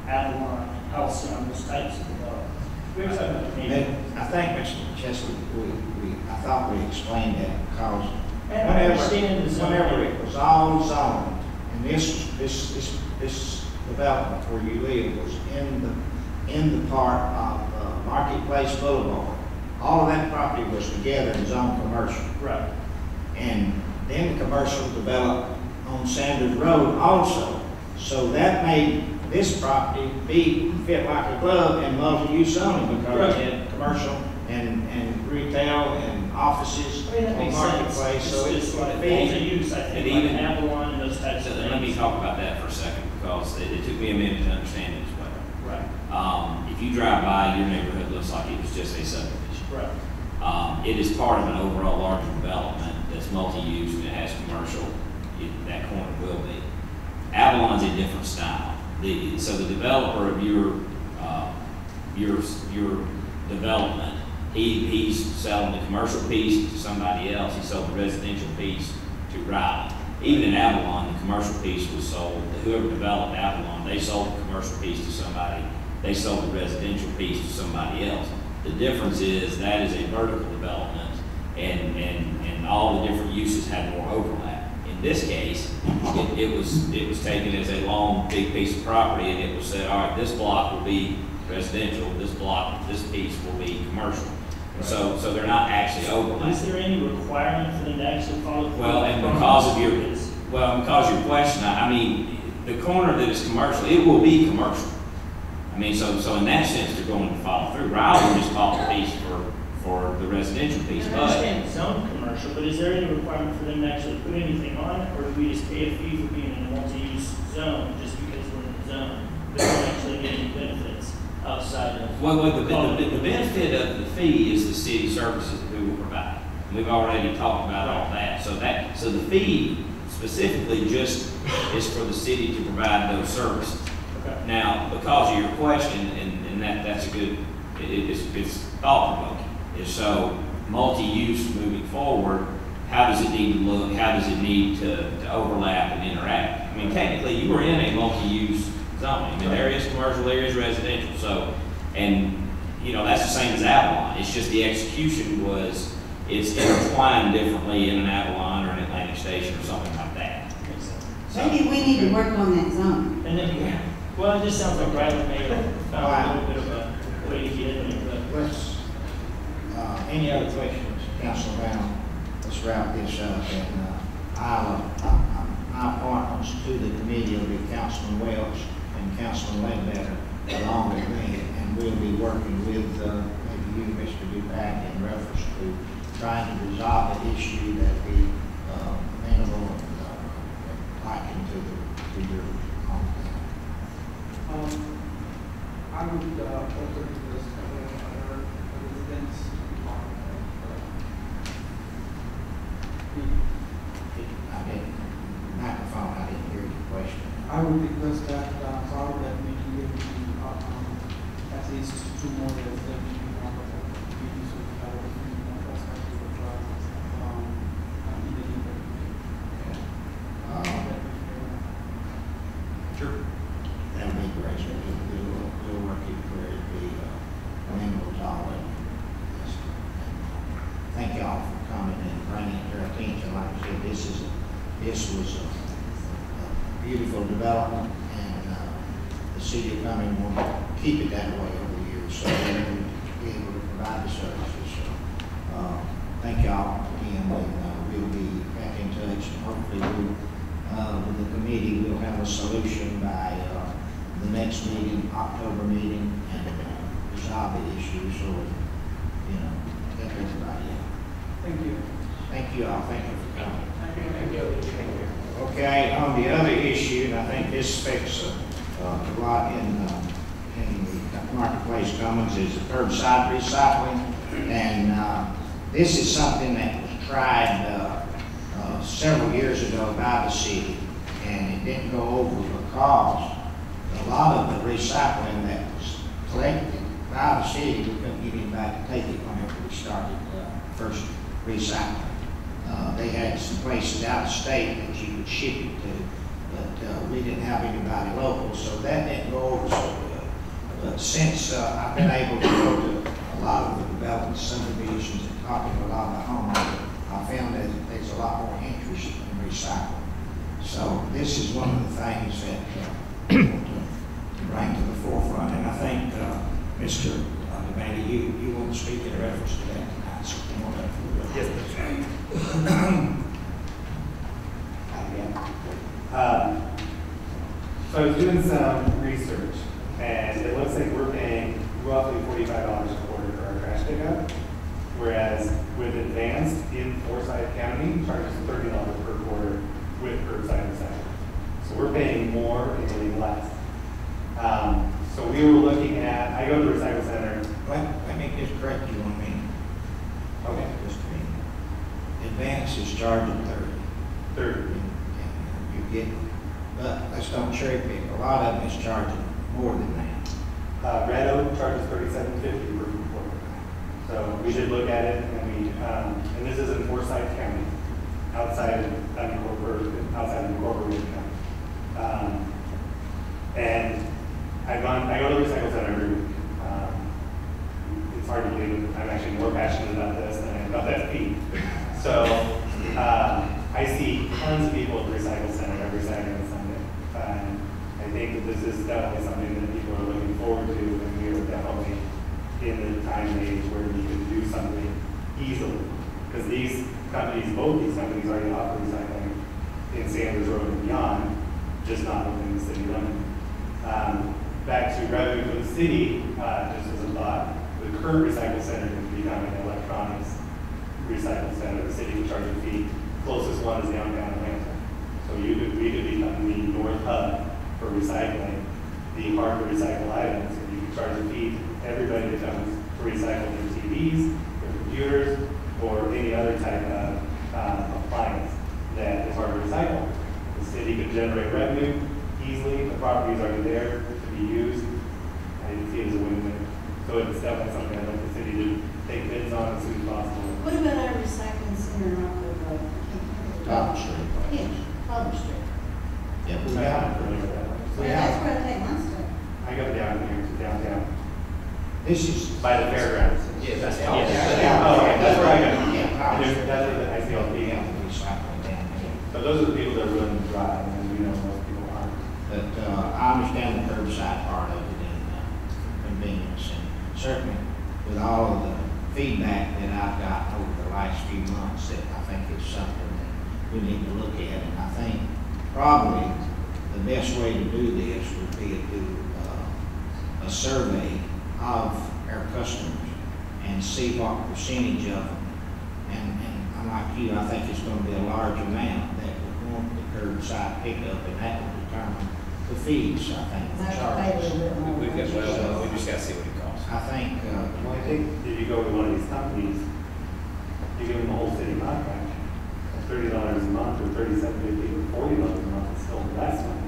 Avalon, Halcyon, those types of developments. We're talking about the neighborhood. I think, Mister Chester, we, we, I thought we explained that because and whenever, whenever it was all zoned, and this, this, this, this development where you live was in the, in the part of uh, Marketplace Boulevard, all of that property was together and zoned commercial. Right. And then the commercial developed on Sanders Road also. So that made this property be fit like a club and multi-use zoning because right. it had commercial and, and retail and offices I mean, on Marketplace. Sense. So it's, it's like multi-use, I think, like even Avalon and those types so of things. Let me talk about that for a second because it, it took me a minute to understand it as well. Right. Um, if you drive by, your neighborhood looks like it was just a subdivision. Right. Um, it is part of an overall larger development that's multi-use and it has commercial. It, that corner will be. Avalon's a different style. The, so the developer of your uh, your your development, he, he's selling the commercial piece to somebody else. He sold the residential piece to Ryland. Even in Avalon, the commercial piece was sold. Whoever developed Avalon, they sold the commercial piece to somebody. They sold the residential piece to somebody else. The difference is that is a vertical development, and and and all the different uses have more overlap. In this case, it, it was it was taken as a long, big piece of property, and it was said, all right, this block will be residential, this block, this piece will be commercial. Right. So, so they're not actually overlapping. Is there any requirement for them to actually follow? Well, and because of your well, because your question, I mean, the corner that is commercial, it will be commercial. I mean, so so in that sense, they're going to follow through. Ryland just bought the piece for. for the residential piece. I understand it's zone commercial, but is there any requirement for them to actually put anything on it, or do we just pay a fee for being in a multi-use zone just because we're in the zone, but don't actually get any benefits outside of well, well the, the, the, the benefit of the fee is the city services that we will provide. We've already talked about all that. So that so the fee specifically just is for the city to provide those services. Okay. Now, because of your question, and, and that, that's a good, it, it's, it's thought-provoking. So multi-use moving forward, how does it need to look? How does it need to, to overlap and interact? I mean, technically, you were in a multi-use zone. I mean, there is commercial, there is residential. So, and you know, that's the same as Avalon. It's just the execution was it's intertwined differently in an Avalon or an Atlantic Station or something like that. So, maybe we need to work on that zone. And then, yeah. Well, it just sounds like Bradley may have found a little bit of a way to get in there, but let's. Uh, any other questions, Council Brown? Let's wrap this up, and uh, I'll, uh, my appointments to the committee will be Councilman Welch and Councilman Ledbetter along with me, and we'll be working with uh, maybe you, Mister Deepak, in reference to trying to resolve the issue that the uh, minimal uh, liking to the to your home. Um, I would uh, open this to other residents. I didn't, microphone, I didn't hear your question. I would request that uh, part of that meeting will be uh, um, at least two more years than we have a meeting, so we have a few more perspective of drivers um, in the Newberry. Yeah. Um, yeah. Sure. That would be great. We'll work it where it be uh, minimal dollar. Thank you all for coming and bringing it to our attention. Like I said, this is a, this was a, a beautiful development, and uh, the city of Cumming will keep it that way over the years, so we're going to be able to provide the services. So, uh, thank you all again, and uh, we'll be back in touch. And hopefully, we'll, uh, with the committee, we'll have a solution by uh, the next meeting, October meeting, and uh, resolve the issue. So, you know, thank everybody. Thank you. Thank you all. Thank you for coming. Thank you. Okay, on the other issue, and I think this affects a, a lot in, uh, in the Marketplace Commons, is the curbside recycling. And uh, this is something that was tried uh, uh, several years ago by the city, and it didn't go over because a lot of the recycling that was collected by the city, we couldn't get anybody to take it whenever we started uh, first recycling. Uh, they had some places out of state that you could ship it to, but uh, we didn't have anybody local, so that didn't go over so well. But since uh, I've been able to go to a lot of the development subdivisions and talking to a lot of the homeowners, I found that there's a lot more interest in recycling. So this is one of the things that uh, we want to bring to the forefront, and I think uh, Mister Devaney, you, you want to speak in reference to that tonight, so come on up. Yes, that's right. um, so I was doing some research, and it looks like we're paying roughly forty-five dollars a quarter for our trash pickup, whereas with Advanced in Forsyth County charges thirty dollars per quarter with curbside recycling. So we're paying more and getting less. Um, so we were looking at, I go to the recycle center. Let, let me just correct you on me. Okay. Just me. Advance is charging thirty. thirty. And, and you get, but let's don't cherry pick. A lot of them is charging more than that. Uh, Red Oak charges thirty-seven fifty per quarter. So we should look at it, and we, um, and this is in Forsyth County, outside of unincorporated, outside of incorporated county. Um, and I've gone, I go to the recycle center every week. Um, it's hard to believe I'm actually more passionate about this than I am about that feed. So uh, I see tons of people at the recycle center every Saturday and Sunday. And I think that this is definitely something that people are looking forward to, and we are definitely in the time and age where you can do something easily. Because these companies, both these companies already offer recycling in Sanders Road and beyond, just not within the city limit. Um, back to revenue for the city, uh, just as a thought, the current recycle center can become an electronics recycle center. The city can charge a fee. Closest one is downtown Atlanta. So you could, we could become the north hub for recycling, the hard to recycle items, and you could charge a fee to everybody that comes to recycle their T Vs, their computers, or any other type of uh, appliance that is hard to recycle. The city could generate revenue easily. The properties are there to be used. I didn't see it as a win-win. So it's definitely something I'd like the city to take bids on as soon as possible. What about our recycling center off of uh, Palm Street? Yeah, Palm Street. Yeah, we got it. That's where I take my stuff. I go down here to downtown. This is by the fairgrounds. Yeah, that's yeah. yeah. Oh, okay. That's where I go. Yeah. That's where the I C L being out to recycle down here. So those are the people that are willing to drive, and we know most people aren't. But uh, I understand the curbside part of it and uh, convenience, and certainly with all of the feedback that I've got over the last few months, that I think it's something that we need to look at. And I think probably the best way to do this would be to do uh, a survey of our customers and see what percentage of them, and, and I'm like you, I think it's going to be a large amount that would want the curbside pickup, and that will determine the fees, I think, the charges. We've got, well, we just got to see what it costs. I think, uh, well, I think if you go to one of these companies, you give them the whole city contract, thirty dollars a month, or thirty-seven fifty, or forty dollars a month, it's still less money.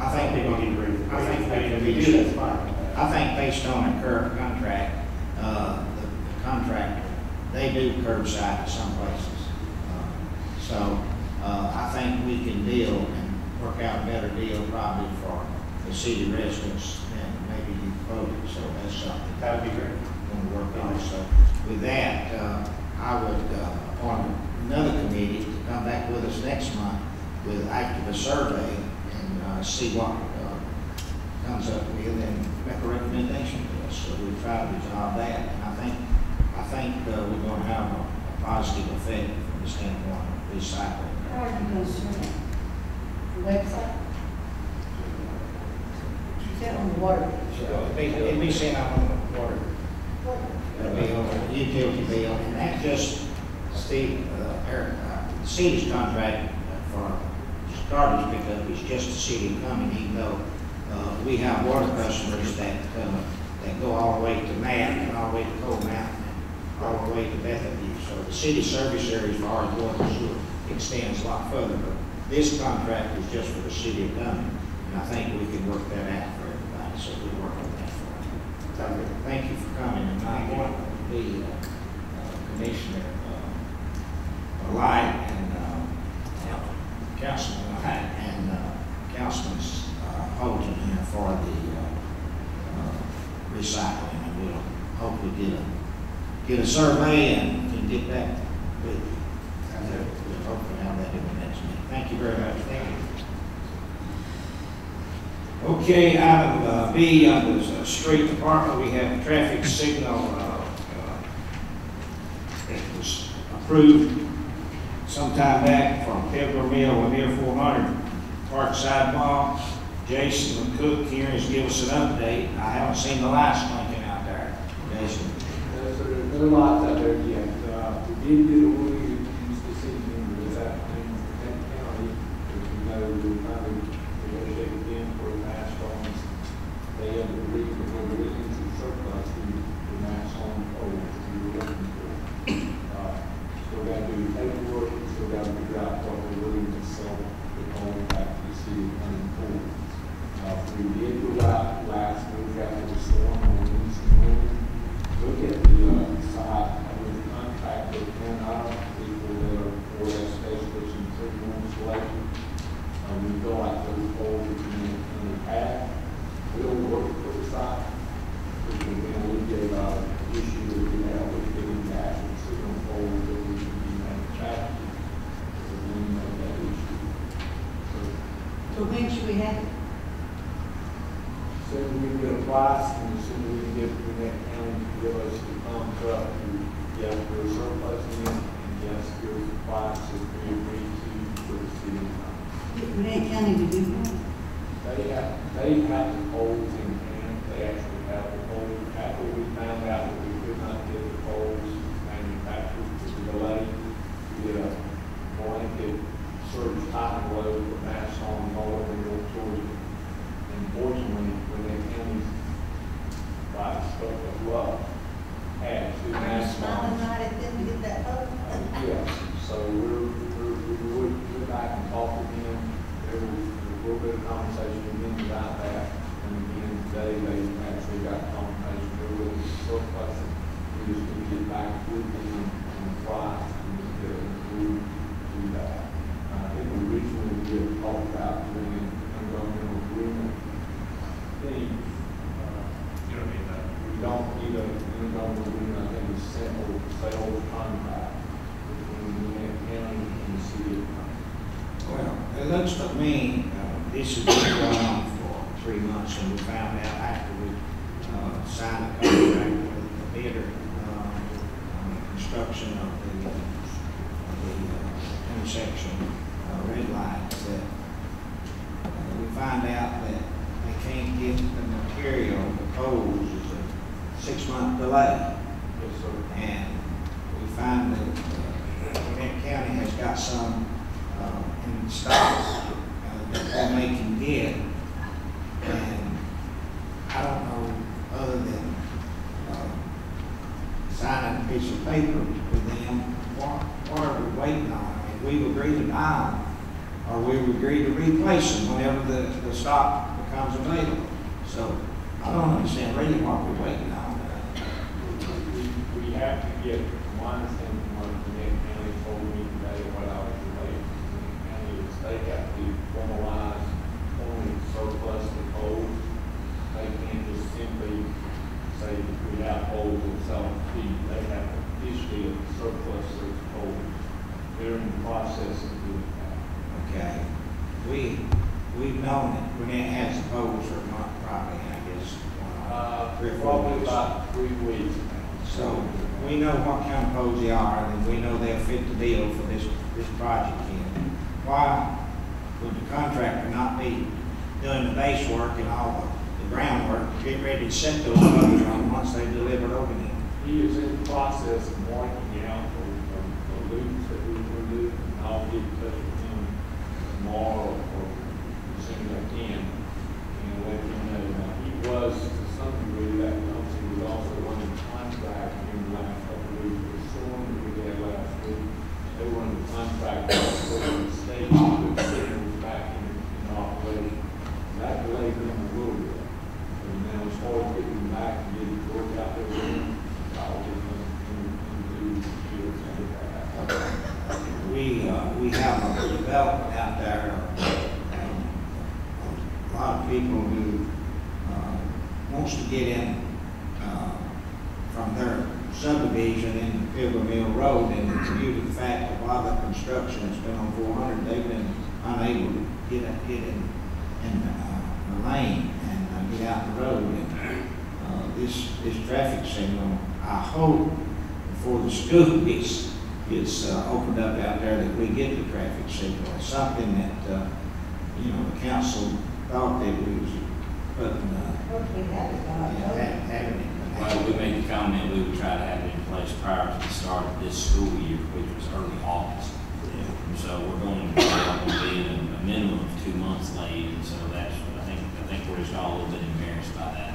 I think they don't need to raise it. I think if we do, that's fine. I think based on a current contract, uh, the, the contractor, they do curbside in some places. Uh, so uh, I think we can deal and work out a better deal probably for the city residents than maybe you quoted. So that's something that would be great. Going to work on. So with that, uh, I would uh, appoint another committee to come back with us next month with active survey and uh, see what uh, comes up with and make a recommendation to us, so we try to resolve that. And I think I think uh, we're going to have a, a positive effect from the standpoint of recycling. How are you going to show that? The website? Is that on the water? Sure. It'll be sent out on the water. Water. It'll be on the utility bill, and that just Steve, uh, Eric, uh, the city's contract for garbage pickup is just the city coming, even though. Uh, we have water customers that uh, that go all the way to Matt and all the way to Cold Mountain and all the way to Bethany. So the city service area for our water sewer extends a lot further, but this contract is just for the city of Cumming, and I think we can work that out for everybody. So we work on that for them. So thank you for coming, and I want the uh, uh, commissioner uh, alive, and uh, Councilman Light and uh, Councilman uh, Holton here for the uh, uh, recycling, and we'll hopefully get a get a survey and can get back with you. We'll hopefully have that in the next meeting. Thank you very much. Thank you. Okay, item uh, B under the street department, we have traffic signal uh, uh, it was approved sometime back from Pilgrim Mill with near four hundred Parkside Mall. Jason McCook here has given us an update. I haven't seen the lights blinking out there. Jason, there's no lights out there yet. Uh, we did get a word this decision this afternoon from the county. We know we'll probably negotiate with them for nice homes. They have the reason for the reasons and surplus to the nice home holders we were looking for. Uh, still got to do the paperwork, still got to figure out what we're willing to sell the home back to the city and forward. Uh, we did go out last week after the storm on Wednesday morning. Look at the uh, side of the contract with ten out people that are for that space station three room selection. Um, we go out those holes in the path. We don't work for the side. We can then get about an issue that we have with getting back and signal holes that we can be manufactured. So we know that issue. So, so when should we have it? So we can get a price, and as soon as we can get from that county to give us the thumbs up, yes, we're surplusing it, and yes, here's the price that we agreed to for the city. Renee County to do what? They have, they have the poles in hand. They actually have the poles. After we found out that we could not get the poles manufactured for the delay, we did a blanket search high and low for mass on all over the tour. Unfortunately, when that county by spoke of love, had two mass on. I didn't get that vote. Uh, yeah, so we're, we're, we would look back and talk with them. There was a little bit of conversation with them about that. And again, today they actually got a conversation. There was a surplus. We just need to get back with them on the price and just get them through to that. I think originally we had talked about doing an environmental agreement thing. Uh, you don't need that. We don't need an environmental agreement. I think it's simple sales contract. Well, it looks to me uh, this has been going on for three months, and we found out after we uh, signed a contract with the bidder uh, on the construction of the, of the uh, intersection uh, red lights that uh, we find out that they can't get the material, the poles, is a six-month delay. Yes, sir. And we find that uh, Brent County has got some uh, in stock uh, that they can get, and I don't know other than uh, signing a piece of paper with them, what, what are we waiting on? I mean, we've agreed to buy them, or we've agreed to replace them whenever the, the stock becomes available. So I don't understand really what we're waiting on. We, we have to get one thing. They have to formalize only surplus the poles. They can't just simply say we have poles and sell them cheap. They have to officially surplus those poles. They're in the process of doing that. Okay. We, we've known that Gwinnett has the poles for a month, probably, I guess. Uh, three or four probably weeks. About three weeks now. So we know what kind of poles they are, and we know they'll fit the bill for this, this project here. Why would the contractor not be doing the base work and all the, the groundwork to get ready to set those poles on once they deliver over them? He is in the process of marking out the, the, the loops that we will do, and I'll get in touch with him tomorrow or as soon as I can and let him know. Now, he was to some degree that month, he was also running the contract in the last couple of weeks with storm that we had last week. They were under contract for the state to put signals back in, in operation. That delayed them a little bit. And now it's hard to get them back and get it worked out there lot of development out there. And a lot of people who uh, wants to get in uh, from their subdivision into Pilgrim Mill Road, and due to the fact that a lot of the construction has been on four hundred, they've been unable to get, a, get in, in the, uh, the lane and uh, get out the road. And uh, this, this traffic signal, I hope, before the school gets gets uh, opened up out there, that we get the traffic signal. It's something that uh, you know the council thought that we was putting. Uh, we had it done. Yeah, had, had it. Well, we made the comment we would try to have it in place prior to the start of this school year, which was early August. Yeah. So we're going to be a minimum of two months late, and so that's what I think. I think we're just all a little bit embarrassed by that,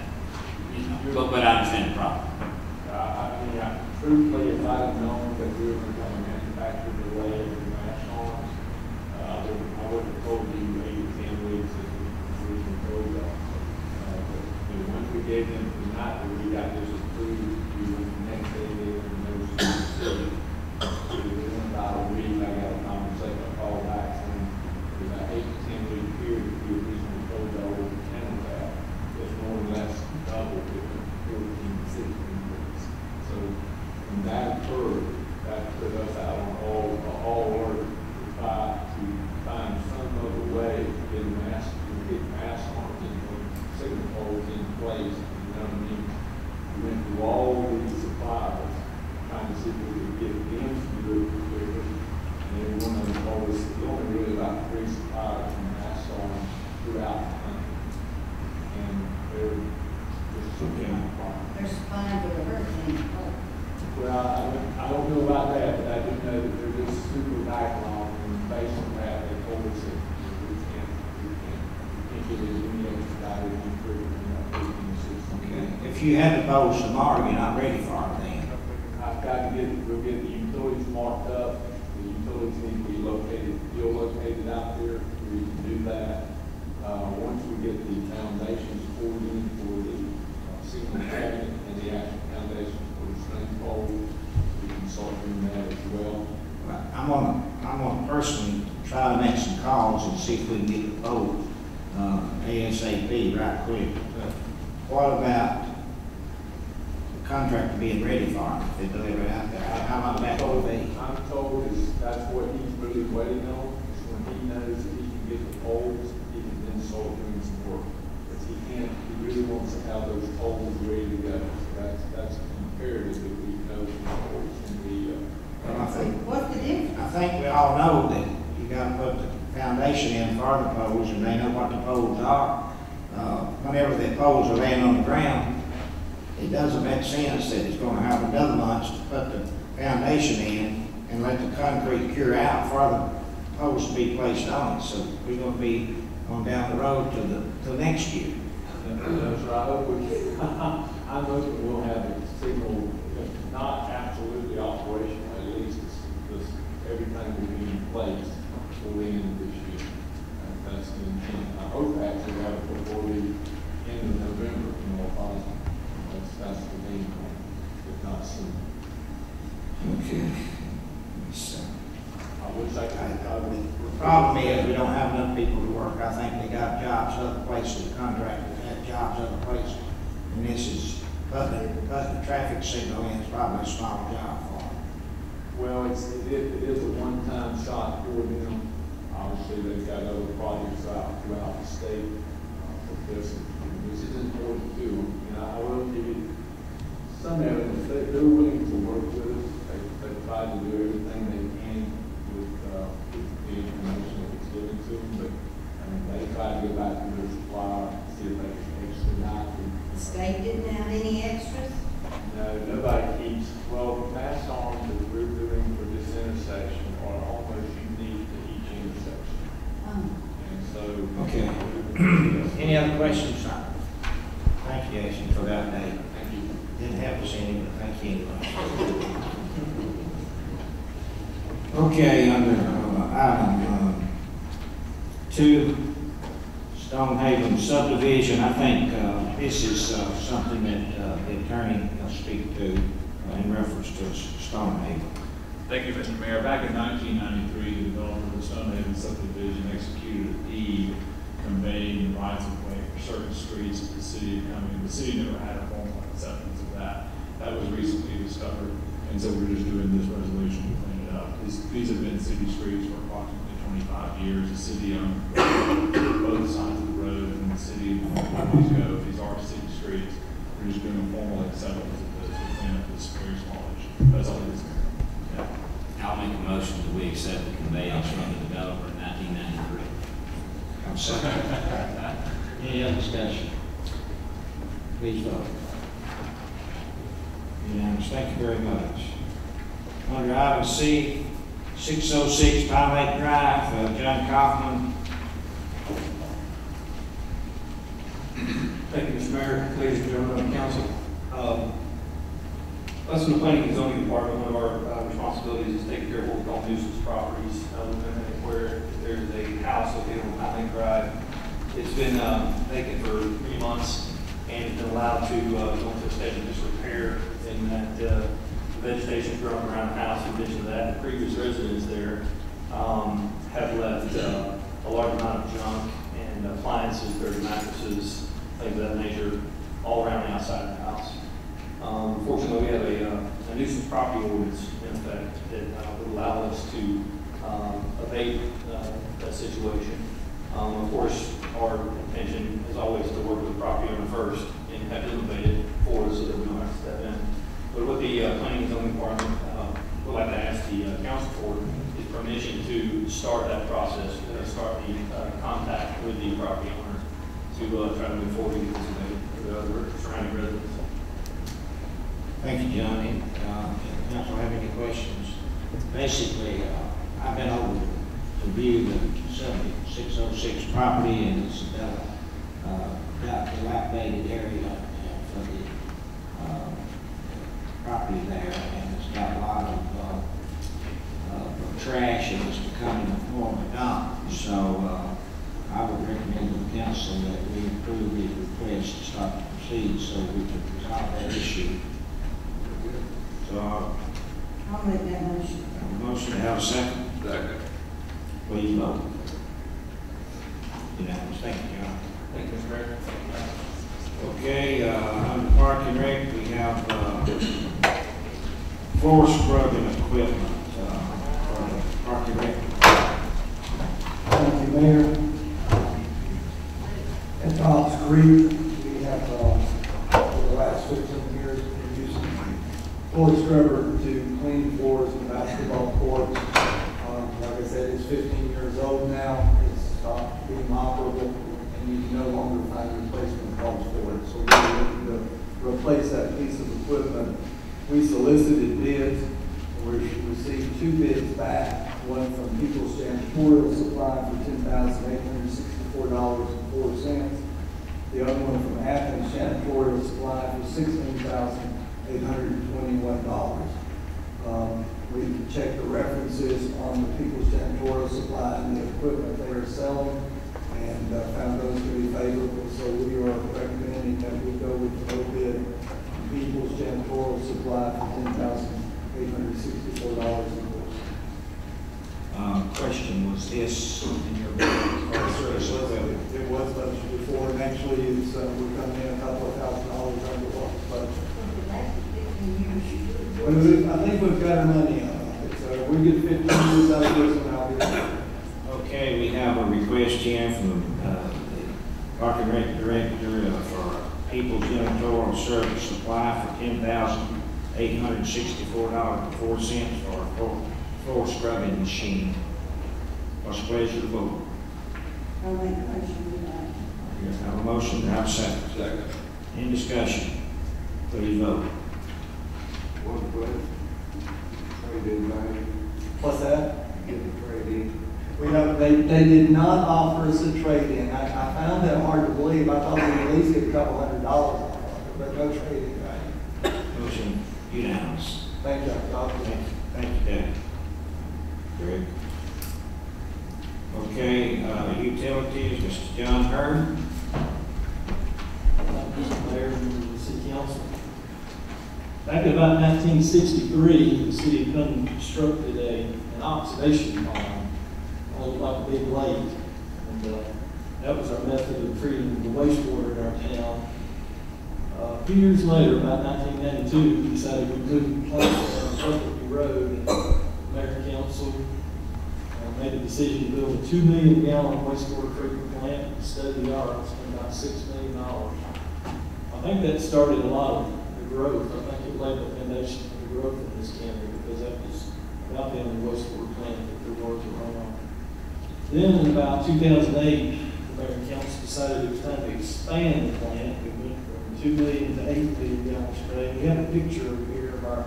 you know. But, but I understand the problem. Uh, I mean, I, truthfully, if I had known that we were becoming manufactured delay in the national, uh, I would have told you eight to ten weeks if we can go that. Uh, but you know, once we gave them tonight that we got this approved, we went the next day they were in those city. So within about a week, I got a conversation, I called back saying it was an eight to ten week period if we were reasonably told that over the ten of that. It's more or less double to fourteen, sixteen. So when that occurred, that put us out on all, all order to try to find some other way to get mass, to get mass arms and signal poles in place, you know what I mean? We went through all these suppliers, trying to see if we could get them to do it quicker. And every one of them told us there's only really about three suppliers in mass arms throughout the country. And they're just looking at the problem. They're supplying to the hurricane. Well, I, I don't know about that, but I do know that they're just super backlog, and based on that, they told us that we can't, we can't, we can't get as many expedited improvement in our fifteen system. Okay. If you had the polls tomorrow, you're not ready for it then. I've got to get, we'll get the utilities marked up. The utilities need to be located, still located out there. We can do that. Uh, once we get the foundations poured in for the uh, single cabinet and the actual foundation. We can sort through that as well. I'm gonna, I'm gonna personally try to make some calls and see if we can get the vote uh, ASAP right quick. But what about the contractor being ready for it if they deliver it out there? How about that whole thing? I'm told is that's what he's really waiting on. Is when he knows that he can get the poles, he can then sort through his work. Because he can't, he really wants to have those poles ready to go. So that's that's. That we know the, uh, well, I think, what's the difference? I think we all know that you got to put the foundation in for the poles, and they know what the poles are. Uh, whenever the poles are laying on the ground, it doesn't make sense that it's going to have another month to put the foundation in and let the concrete cure out for the poles to be placed on. So we're going to be on down the road to the to next year. That's right. I know that we'll have it. Signal, if not absolutely operational, at least it's, it's everything will be in place before the end of this year. Uh, that's the intent. I hope actually have it before the end of November, you know, possible. That's, that's the main point, if not soon. Okay. So, I wish I could. I, I would, the problem is we don't have enough people to work. I think they got jobs other places, contractors have jobs other places, and this is. But the, but the traffic signal is probably a small job for them. Well, it's, it, it is a one-time shot for them. Obviously, they've got other projects out throughout the state uh, for this. And this is important too. And I will give you some evidence. They, they're willing to work with us. They, they try to do everything they can with, uh, with the information that was given to them. But I mean, they try to go back to their supplier and see if they can expedite. The state didn't have any extras? No, nobody keeps. Well, mass arms that we're doing for this intersection are almost unique to each intersection. Oh. And so, okay. Any other questions? Thank you, Jason, for that day. Thank you. Didn't help us any, but thank you anyway. Okay, under uh, item um, two, Stonehaven Subdivision, I think. Uh, This is uh, something that uh, the attorney will speak to uh, in reference to Stonehaven. Thank you, Mister Mayor. Back in nineteen ninety-three, the developer of the Stonehaven Subdivision executed a deed conveying rights of way for certain streets to the city of Cumming. The city never had a formal acceptance of that. That was recently discovered, and so we're just doing this resolution to clean it up. These, these have been city streets for approximately twenty-five years. The city owned both sides of the road, and the city always go. These are city streets. We're just doing a formal acceptance of those to clean up this very small issue. That's all it is. Yeah. I'll make a motion that we accept the conveyance from the developer in nineteen ninety-three. I'm sorry. Any other discussion? Please vote. Unanimous. Thank you very much. Under item C, six oh six Pine Lake Drive, uh, John Kaufman. Thank you, Mister Mayor, ladies and gentlemen of the council. Uh, us in the Planning and Zoning Department, one of our uh, responsibilities is taking care of what we call nuisance properties. Uh, where there's a house located on Pine Lake Drive, it's been um, vacant for three months and it's been allowed to uh, go into a state of disrepair. And that uh, vegetation growing around the house, in addition to that, the previous residents there um, have left uh, a large amount of junk and appliances, dirty mattresses, things of that nature, all around the outside of the house. Um, fortunately, we have a, uh, a nuisance property ordinance, in effect, that uh, would allow us to um, evade uh, that situation. Um, of course, our intention is always to work with the property owner first and have them evade it for us so that we don't have to step in. But what the uh, Planning and Zoning Department uh, would like to ask the uh, council for is permission to start that process, uh, start the uh, contact with the property owner to uh, try to move forward with the other surrounding residents. Thank you, Johnny. Uh, council have any questions? Basically, uh, I've been over to view the seventy-six oh six property, and it's about uh, about dilapidated area for the uh, property there, and it's got a lot of uh, uh, trash, and it's becoming a form of dump. So uh, I would recommend to the council that we approve the request to start to proceed so we can resolve that issue. So uh, I'll make that motion. A motion to have a second. Second. Please vote. Unanimous. Thank you, John. Thank you, Mister Mayor. Okay, uh, under Park and Rec, we have uh, floor scrubbing equipment uh, for the Park and Rec. Thank you, Mayor. At Bob's Creek, we have, uh, over the last fifteen years, been using floor scrubber to clean floors and basketball courts. Um, like I said, it's fifteen years old now. It's uh, being operable, and you can no longer find replacement calls for it. So we're looking to replace that piece of equipment. We solicited bids. We received two bids back, one from People's Janitorial Supply for ten thousand eight hundred sixty-four dollars and four cents. The other one from Athens Janitorial Supply for sixteen thousand eight hundred twenty-one dollars. Um, we checked the references on the People's Janitorial Supply and the equipment they are selling, and uh, found those to be favorable, so we are recommending that we go with the low bid, People's Janitorial Supply for ten thousand eight hundred sixty-four dollars and four cents. Um, question: was this in your service? It was budgeted before, and actually, it's uh, we're coming in a couple of thousand dollars under what budget. Well, I think we've got money on it. So we get fifteen years out of this, and I'll be there. Okay, we have a request here from uh, the Park and Rec Director uh, for People's Janitorial Service Supply for ten thousand eight hundred sixty-four dollars and four cents for a floor, floor scrubbing machine. What's the pleasure of the board? I'll make a motion. I have a motion and I have a second. Second. Any discussion? Please vote. One question. Trade in value. What's that? Get the trade in. We don't, they, they did not offer us a trade-in. I, I found that hard to believe. I thought we'd at least get a couple hundred dollars, but no trade-in value. Motion unanimous. Thank you, Doctor. Thank, thank you, Dad. Greg. Okay, uh, utilities, Mister John Hearn. Mister Mayor, City Council. Back in about nineteen sixty-three, the city of Cumming constructed a, an observation pond on like a big lake. And, uh, that was our method of treating the wastewater in our town. Uh, a few years later, about nineteen ninety-two, we decided to include plants on Public Road, and the Mayor Council uh, made a decision to build a two million gallon wastewater treatment plant and study the art. It spent about six million dollars. I think that started a lot of the growth. I think it laid the foundation for the growth in this county, because that was about the only wastewater plant that there was around. Then in about two thousand eight, the Mayor Council decided it was time to expand the plant. We went from two million to eight million gallons per day. We have a picture over here of our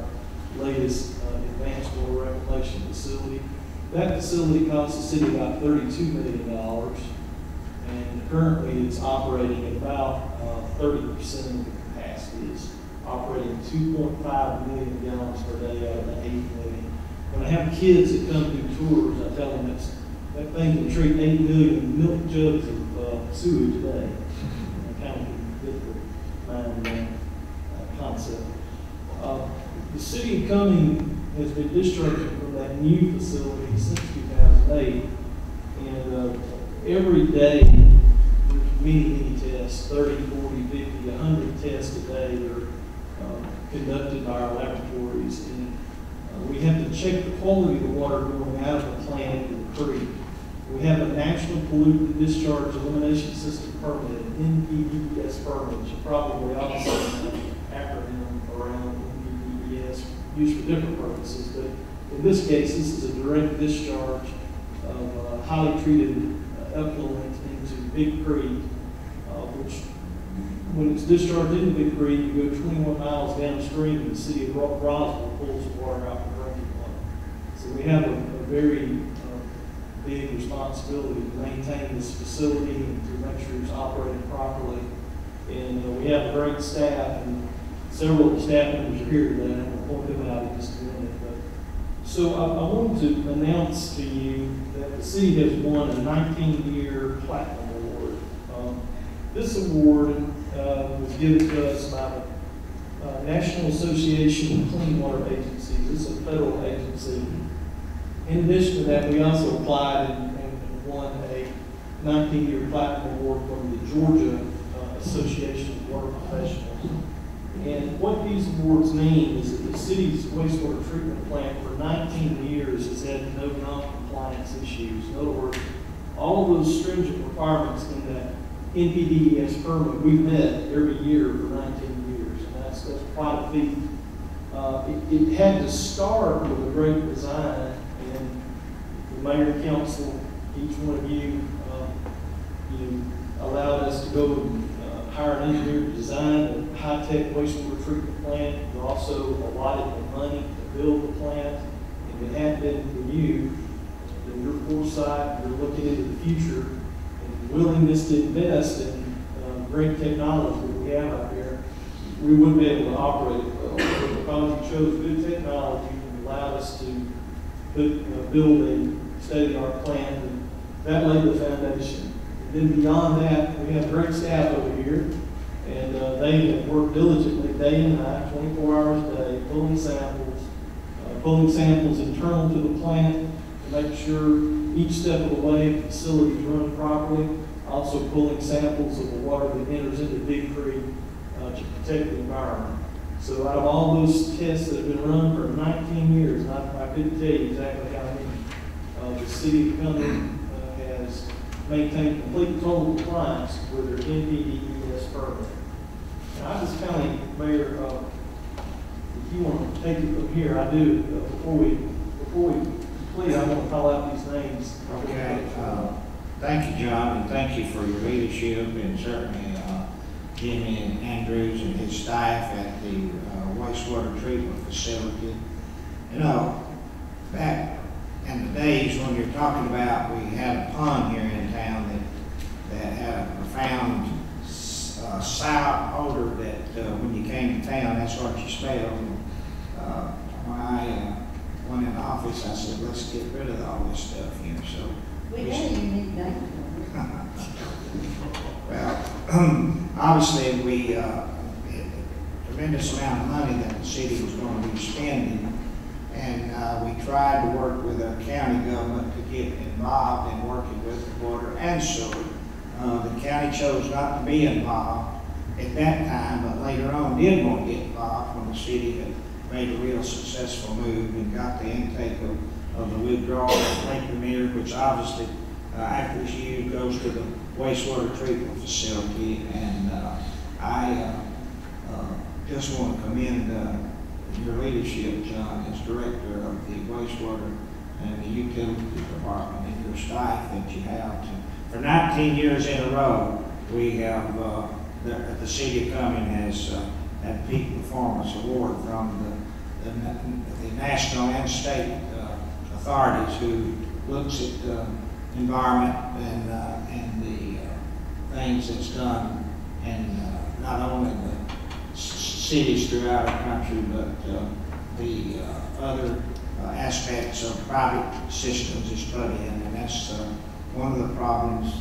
latest uh, advanced water reclamation facility. That facility costs the city about thirty-two million dollars, and currently it's operating at about thirty percent uh, of the capacity. It's operating two point five million gallons per day out of the eight million. When I have kids that come through tours, I tell them that's, that thing can treat eight million milk jugs of uh, sewage a day. Kind of get the mind around that concept. Uh, The city of Cumming has been discharging from that new facility since two thousand eight, and uh, every day there's many, many tests, thirty, forty, fifty, a hundred tests a day that are uh, conducted by our laboratories. And uh, we have to check the quality of the water going out of the plant and the creek. We have a National Pollutant Discharge Elimination System permit, an N P D E S permit. You probably all see that acronym around. Used for different purposes, but in this case, this is a direct discharge of uh, highly treated uh, effluent into Big Creek, uh, which, when it's discharged into Big Creek, you go twenty-one miles downstream and the city of Roswell pulls the water out of the drinking water. So we have a, a very uh, big responsibility to maintain this facility and to make sure it's operating properly. And uh, we have a great staff, and several of the staff members are here today. Point them out in just a minute. But, so I, I wanted to announce to you that the city has won a nineteen year platinum award. Um, this award uh, was given to us by the uh, National Association of Clean Water Agencies. It's a federal agency. In addition to that, we also applied and, and won a nineteen year platinum award from the Georgia uh, Association of Water Professionals. And what these awards mean is that the city's wastewater treatment plant for nineteen years has had no non-compliance issues. In other words, all of those stringent requirements in that N P D E S permit we've met every year for nineteen years, and that's, that's quite a feat. Uh, it, it had to start with a great design, and the Mayor Council, each one of you, uh, you allowed us to go and uh, hire an engineer to design high-tech wastewater treatment plant. We also allotted the money to build the plant, and it had been for you, and your foresight, you're looking into the future, and willingness to invest in uh, great technology that we have out there, we wouldn't be able to operate it well. Because you chose good technology and allowed us to put, uh, build a state-of-the-art plant, and that laid the foundation. And then beyond that, we have great staff over here. And uh, they have worked diligently day and night, twenty-four hours a day, pulling samples, uh, pulling samples internal to the plant to make sure each step of the way the facility is run properly. Also pulling samples of the water that enters into Big Creek uh, to protect the environment. So out of all those tests that have been run for nineteen years, and I, I couldn't tell you exactly how many, uh, the city of Cumming uh, has maintained complete total compliance with their N P D E S permit. And I just kind of, Mayor, uh, if you want to take it from here, I do. Uh, before we, before we complete, I want to call out these names. Okay. Uh, thank you, John, and thank you for your leadership, and certainly uh, Jimmy and Andrews and his staff at the uh, wastewater treatment facility. You know, back in the days when you're talking about, we had a pond here in town that that had a profound Uh, sour odor that uh, when you came to town, that's what you smelled. Uh, when I uh, went in the office, I said, let's get rid of all this stuff here. So we had a unique name. Well, obviously, we uh, a tremendous amount of money that was city was going to be spending. And uh, we tried to work with our county government to get involved in working with the water and sewer. Uh, the county chose not to be involved at that time, but later on did want to get involved when the city had made a real successful move and got the intake of, of the withdrawal of Lake Premier, which obviously uh, after it's used goes to the wastewater treatment facility. And uh, I uh, uh, just want to commend uh, your leadership, John, as director of the wastewater and the utilities department, and your staff that you have. To, for nineteen years in a row, we have uh, the, the city of Cumming has uh, that peak performance award from the, the, the national and state uh, authorities who looks at uh, environment and uh, and the uh, things that's done, and uh, not only the cities throughout our country, but uh, the uh, other uh, aspects of private systems is studied, and that's uh, one of the problems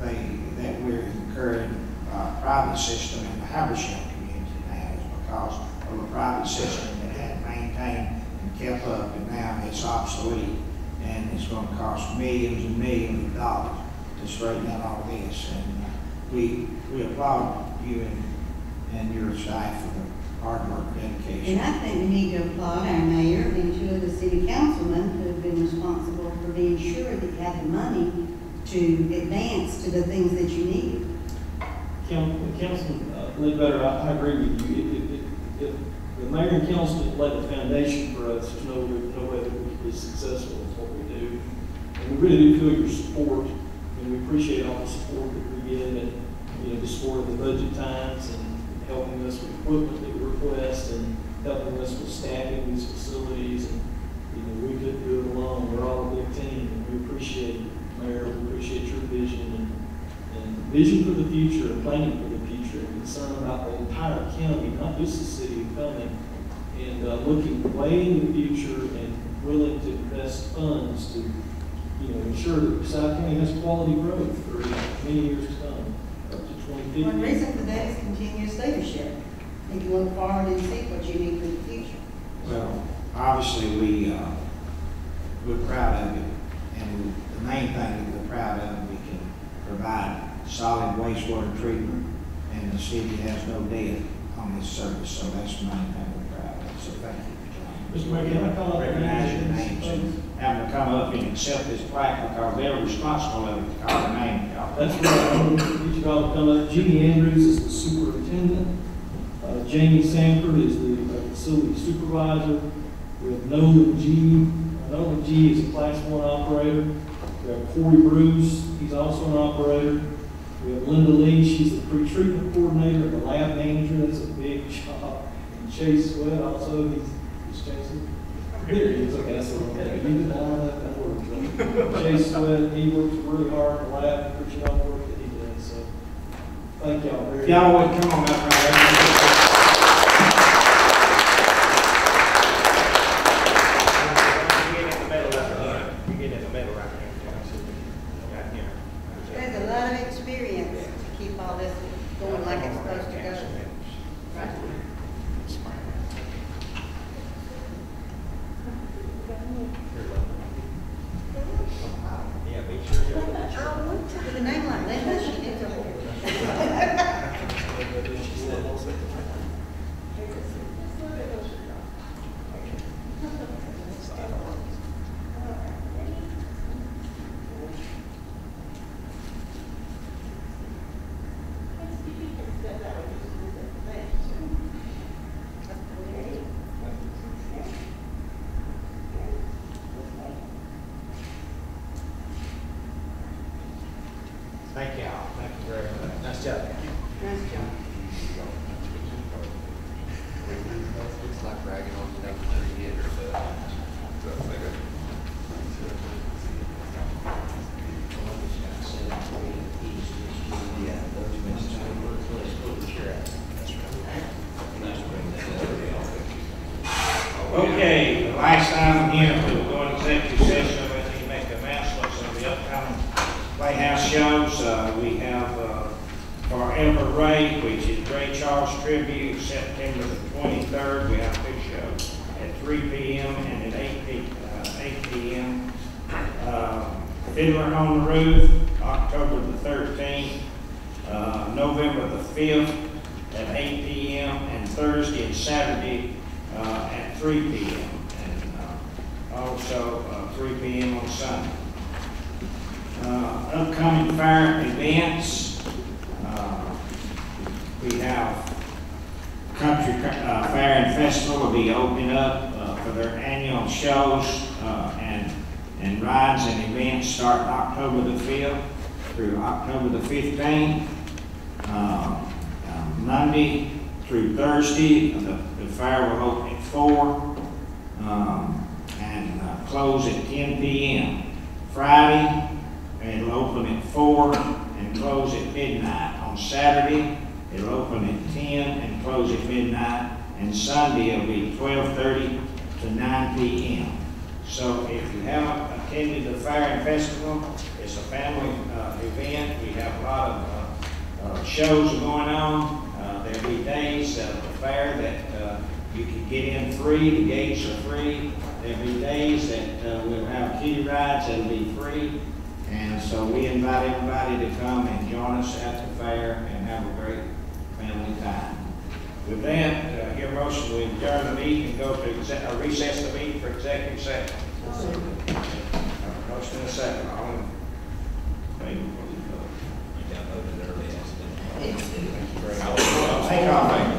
they, that we're incurring uh, private system in the Habersham community now is because of a private system that had maintained and kept up, and now it's obsolete, and it's going to cost millions and millions of dollars to straighten out all this. And uh, we we applaud you and, and your staff for the hard work and dedication. And I think we need to applaud our mayor and two of the city councilmen who have been responsible for being sure that you have the money to advance to the things that you need. Councilman, Councilman uh, Ledbetter, I, I agree with you. If, if, if the mayor and council laid the foundation for us, there's no, no way that we can be successful in what we do. And we really do feel your support, and we appreciate all the support that we get, and you know, the support of the budget times, and helping us with equipment that we request, and helping us with staffing these facilities. And you know, we couldn't do it alone. We're all a big team, and we appreciate it. Mayor, we appreciate your vision and, and vision for the future and planning for the future and concern about the entire county, not just the city of Cumming, and uh, looking way in the future and willing to invest funds to you know ensure that Forsyth County has quality growth for many years to come, up to twenty fifty. One reason for that is continuous leadership. You can look forward and see what you need for the future. Well, obviously we uh, we're proud of it, and we, the main thing that we're proud of, we can provide solid wastewater treatment, and the city has no debt on this service, so that's the main thing we're proud of. So thank you, Mister Mayor, can I call up recognize your names and have them come up and accept this plaque because they're responsible of it to call their name. That's right. Each of all come up. Jeannie Andrews is the superintendent. Uh, Jamie Sanford is the uh, facility supervisor. We have Nolan G. Nolan G is a class one operator. We have Corey Bruce, he's also an operator. We have Linda Lee, she's the pre-treatment coordinator and the lab manager, that's a big job. And Chase Sweat also, he's, he's chasing. There he is, okay, that's the one. You did not know that word. Chase Sweat, he works really hard in the lab, appreciate all the work that he does. So, thank y'all very much. Y'all would come on up right now. Tribute September the twenty-third. We have a picture three p m and at eight p m Uh, Fiddler on the Roof, October the thirteenth, uh, November the fifth at eight p m, and Thursday and Saturday uh, at three p m, and uh, also uh, three p m on Sunday. Uh, upcoming fire events, uh, we have Country uh, Fair and Festival will be opening up uh, for their annual shows uh, and and rides and events start October the fifth through October the fifteenth. Uh, uh, Monday through Thursday, the, the fair will open at four um, and uh, close at ten p m Friday, it'll open at four and close at midnight. On Saturday, it'll open at ten and close at midnight. And Sunday, it'll be twelve thirty to nine p m So if you haven't attended the Fair and Festival, it's a family uh, event. We have a lot of uh, uh, shows going on. Uh, there'll be days of the fair that uh, you can get in free. The gates are free. There'll be days that uh, we'll have kiddie rides that'll be free. And so we invite everybody to come and join us at the fair and have a great family time. With that, uh, your motion to adjourn the meeting and go to uh, recess the meeting for executive session. Uh, motion in a second. All in favor? You got voted early accident. I'll take off.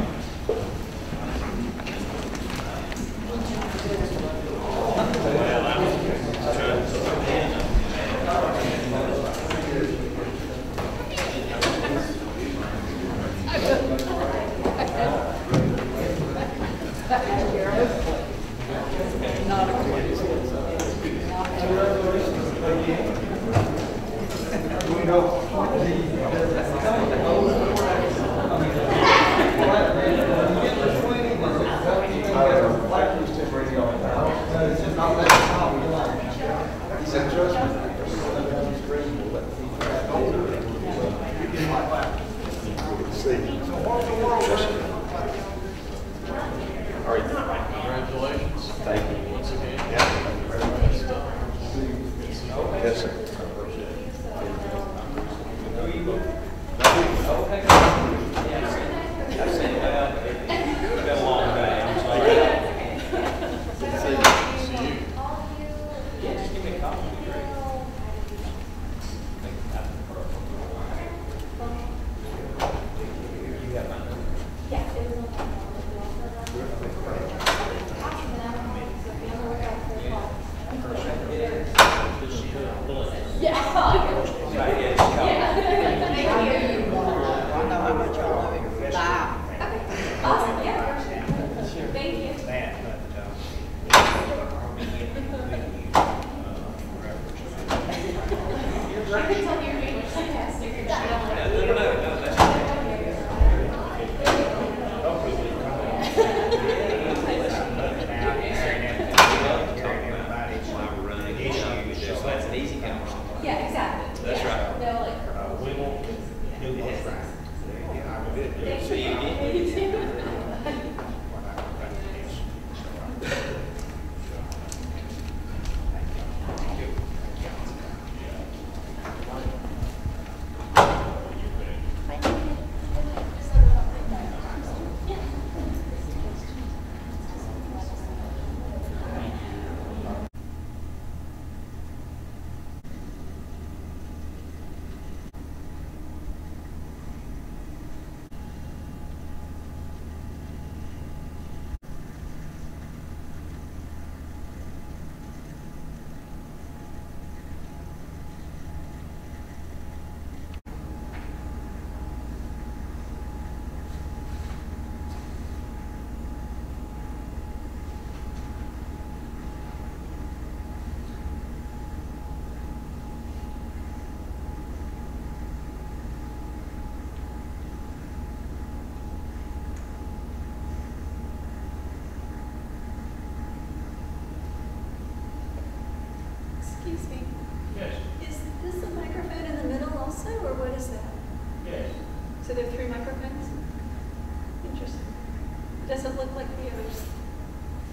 Doesn't look like the others.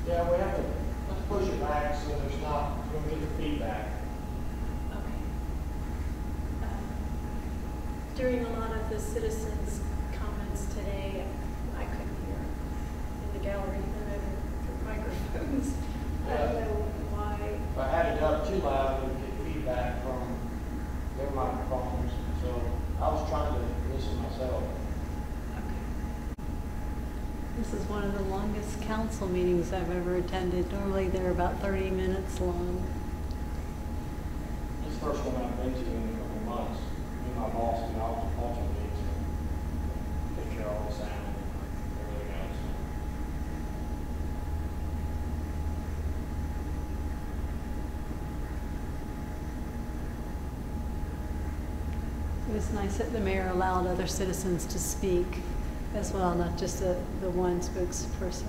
Yeah, we have to. feedback. Okay. Uh, during a lot of the citizens' comments today, I couldn't hear in the gallery either through microphones. Yeah. I don't know why. If I had it up too loud, it would get feedback from their microphones. So I was trying to listen myself. This is one of the longest council meetings I've ever attended. Normally they're about thirty minutes long. This first one I've been to in a couple months. Me and my boss and I was watching meetings and take care of all the sound and everything else. It was nice that the mayor allowed other citizens to speak as well, not just the, the one spokesperson.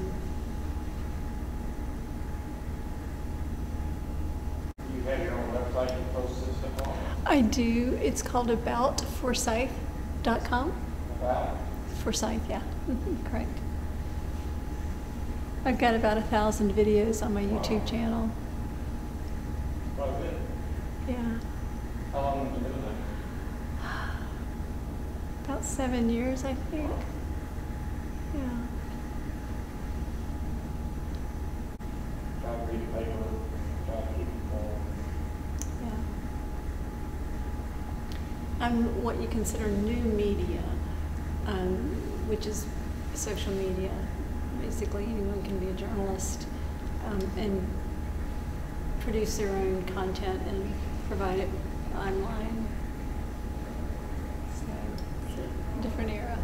You have your own website and post this at all? I do. It's called about forsyth dot com. About? Forsyth, yeah. Mm-hmm, correct. I've got about a thousand videos on my wow. YouTube channel. Quite a bit. Yeah. How long have you been doing that? About seven years, I think. Wow. Yeah. Yeah. I'm what you consider new media, um, which is social media. Basically, anyone can be a journalist um, and produce their own content and provide it online. So it's a different era.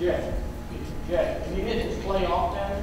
Yeah. Yeah. Can you hit this play off now?